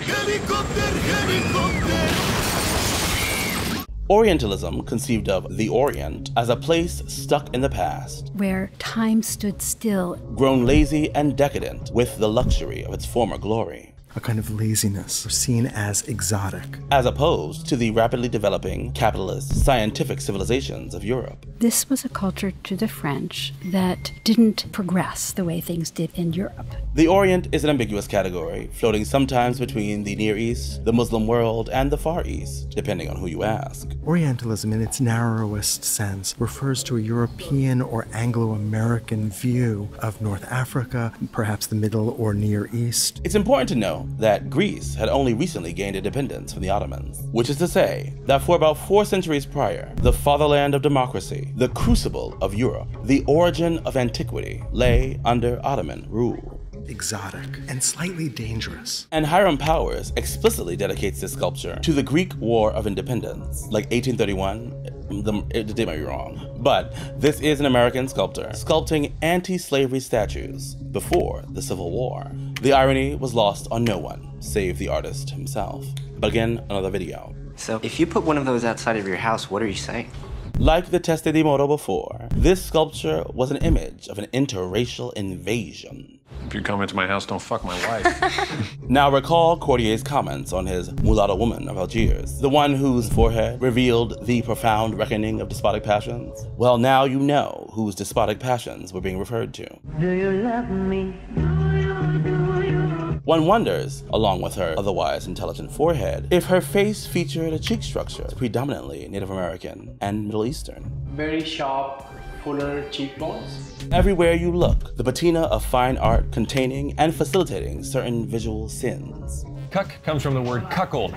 Helicopter, helicopter. Orientalism conceived of the Orient as a place stuck in the past, where time stood still, grown lazy and decadent with the luxury of its former glory. A kind of laziness seen as exotic, as opposed to the rapidly developing capitalist scientific civilizations of Europe. This was a culture to the French that didn't progress the way things did in Europe. The Orient is an ambiguous category, floating sometimes between the Near East, the Muslim world, and the Far East, depending on who you ask. Orientalism, in its narrowest sense, refers to a European or Anglo-American view of North Africa, perhaps the Middle or Near East. It's important to know that Greece had only recently gained independence from the Ottomans, which is to say that for about four centuries prior, the fatherland of democracy, the crucible of Europe, the origin of antiquity, lay under Ottoman rule. Exotic and slightly dangerous. And Hiram Powers explicitly dedicates this sculpture to the Greek War of Independence, like eighteen thirty-one. The, it, they might be wrong, but this is an American sculptor sculpting anti-slavery statues before the Civil War. The irony was lost on no one, save the artist himself. But again, another video. So if you put one of those outside of your house, what are you saying? Like the Testa di Moro before, this sculpture was an image of an interracial invasion. If you come into my house, don't fuck my wife. Now recall Cordier's comments on his mulatto woman of Algiers, the one whose forehead revealed the profound reckoning of despotic passions. Well, now you know whose despotic passions were being referred to. Do you love me? One wonders, along with her otherwise intelligent forehead, if her face featured a cheek structure predominantly Native American and Middle Eastern. Very sharp, fuller cheekbones. Everywhere you look, the patina of fine art containing and facilitating certain visual sins. Cuck comes from the word cuckold.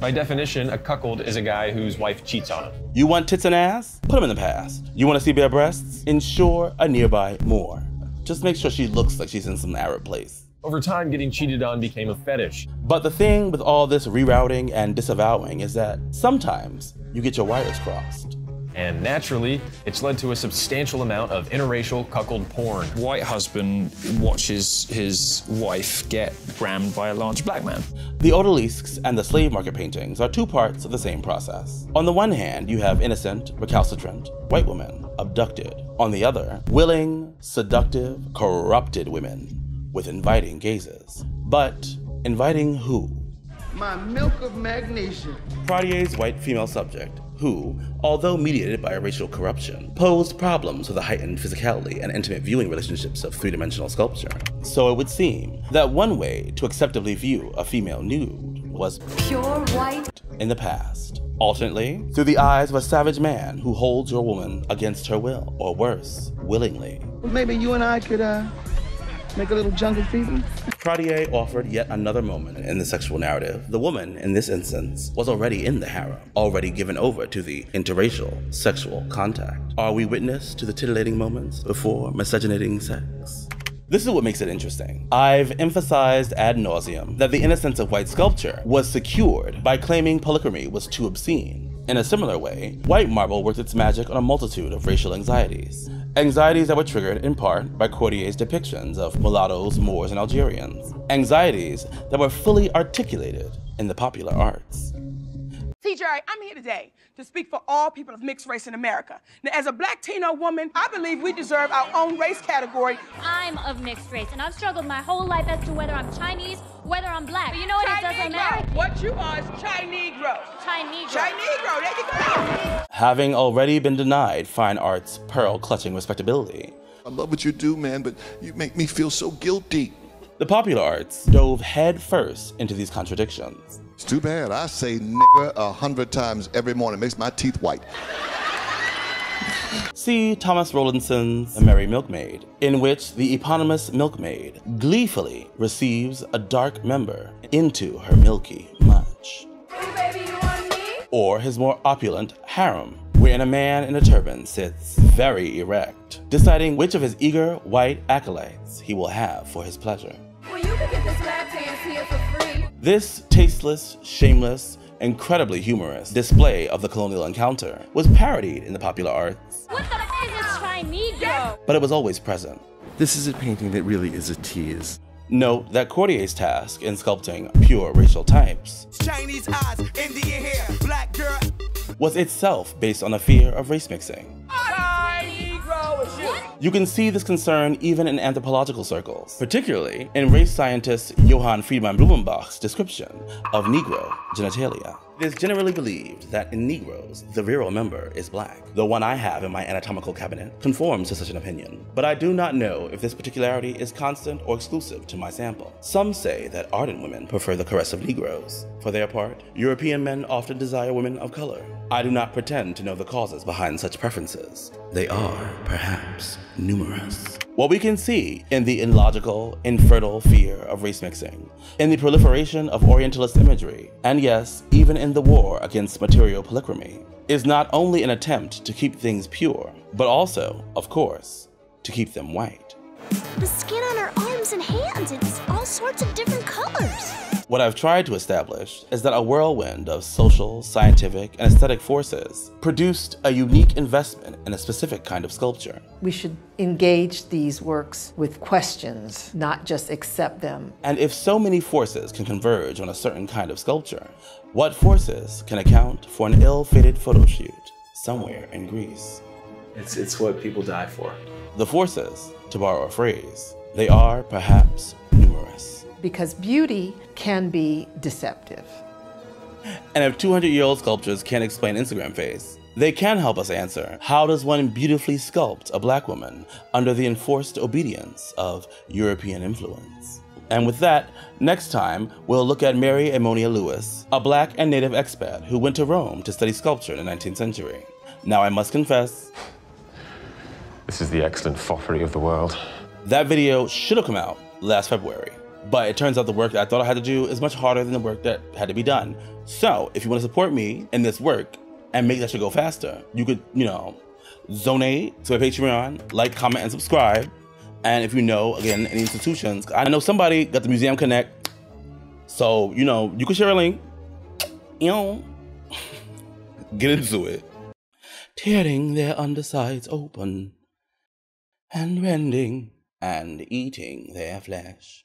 By definition, a cuckold is a guy whose wife cheats on him. You want tits and ass? Put them in the past. You want to see bare breasts? Ensure a nearby Moor. Just make sure she looks like she's in some Arab place. Over time, getting cheated on became a fetish. But the thing with all this rerouting and disavowing is that sometimes you get your wires crossed. And naturally, it's led to a substantial amount of interracial cuckold porn. White husband watches his wife get rammed by a large black man. The odalisques and the slave market paintings are two parts of the same process. On the one hand, you have innocent, recalcitrant white women abducted. On the other, willing, seductive, corrupted women with inviting gazes. But inviting who? My milk of magnesia. Prodier's white female subject, who, although mediated by racial corruption, posed problems with the heightened physicality and intimate viewing relationships of three-dimensional sculpture. So it would seem that one way to acceptably view a female nude was pure white in the past. alternately through the eyes of a savage man who holds your woman against her will, or worse, willingly. Well, maybe you and I could uh, make a little jungle feeding. Cordier offered yet another moment in the sexual narrative. The woman, in this instance, was already in the harem, already given over to the interracial sexual contact. Are we witness to the titillating moments before miscegenating sex? This is what makes it interesting. I've emphasized ad nauseum that the innocence of white sculpture was secured by claiming polygamy was too obscene. In a similar way, white marble worked its magic on a multitude of racial anxieties. Anxieties that were triggered in part by Cordier's depictions of mulattoes, Moors, and Algerians. Anxieties that were fully articulated in the popular arts. T J, I'm here today to speak for all people of mixed race in America. Now, as a black Latino woman, I believe we deserve our own race category. I'm of mixed race, and I've struggled my whole life as to whether I'm Chinese, whether I'm black. But you know what? It doesn't matter. What you are is Chinegro. Chinegro. Chinegro, there you go. Having already been denied fine arts pearl-clutching respectability. I love what you do, man, but you make me feel so guilty. The popular arts dove headfirst into these contradictions. It's too bad. I say nigger a hundred times every morning. It makes my teeth white. See Thomas Rowlandson's The Merry Milkmaid, in which the eponymous milkmaid gleefully receives a dark member into her milky munch. Hey, baby, you want me? Or his more opulent harem, wherein a man in a turban sits very erect, deciding which of his eager white acolytes he will have for his pleasure. Well, you can get this lap dance here for free. This tasteless, shameless, incredibly humorous display of the colonial encounter was parodied in the popular arts. What the f is a Chinese? But it was always present. This is a painting that really is a tease. Note that Cordier's task in sculpting pure racial types Chinese eyes, Indian hair, black girl, was itself based on a fear of race mixing. You can see this concern even in anthropological circles, particularly in race scientist Johann Friedmann Blumenbach's description of Negro genitalia. It is generally believed that in Negroes, the virile member is black. The one I have in my anatomical cabinet conforms to such an opinion, but I do not know if this particularity is constant or exclusive to my sample. Some say that ardent women prefer the caress of Negroes. For their part, European men often desire women of color. I do not pretend to know the causes behind such preferences. They are, perhaps, numerous. What we can see in the illogical, infertile fear of race mixing, in the proliferation of Orientalist imagery, and yes, even in the war against material polygamy, is not only an attempt to keep things pure, but also, of course, to keep them white. The skin on our arms and hands, it's all sorts of different colors. What I've tried to establish is that a whirlwind of social, scientific, and aesthetic forces produced a unique investment in a specific kind of sculpture. We should engage these works with questions, not just accept them. And if so many forces can converge on a certain kind of sculpture, what forces can account for an ill-fated photo shoot somewhere in Greece? It's, it's what people die for. The forces, to borrow a phrase, they are perhaps numerous. Because beauty can be deceptive. And if two hundred year old sculptures can't explain Instagram face, they can help us answer, how does one beautifully sculpt a black woman under the enforced obedience of European influence? And with that, next time, we'll look at Mary Amonia Lewis, a black and native expat who went to Rome to study sculpture in the nineteenth century. Now I must confess, this is the excellent foppery of the world. That video should have come out last February. But it turns out the work that I thought I had to do is much harder than the work that had to be done. So if you want to support me in this work and make that shit go faster, you could, you know, donate to my Patreon, like, comment, and subscribe. And if you know, again, any institutions, I know somebody got the Museum Connect. So, you know, you can share a link. You know, get into it. Tearing their undersides open and rending and eating their flesh.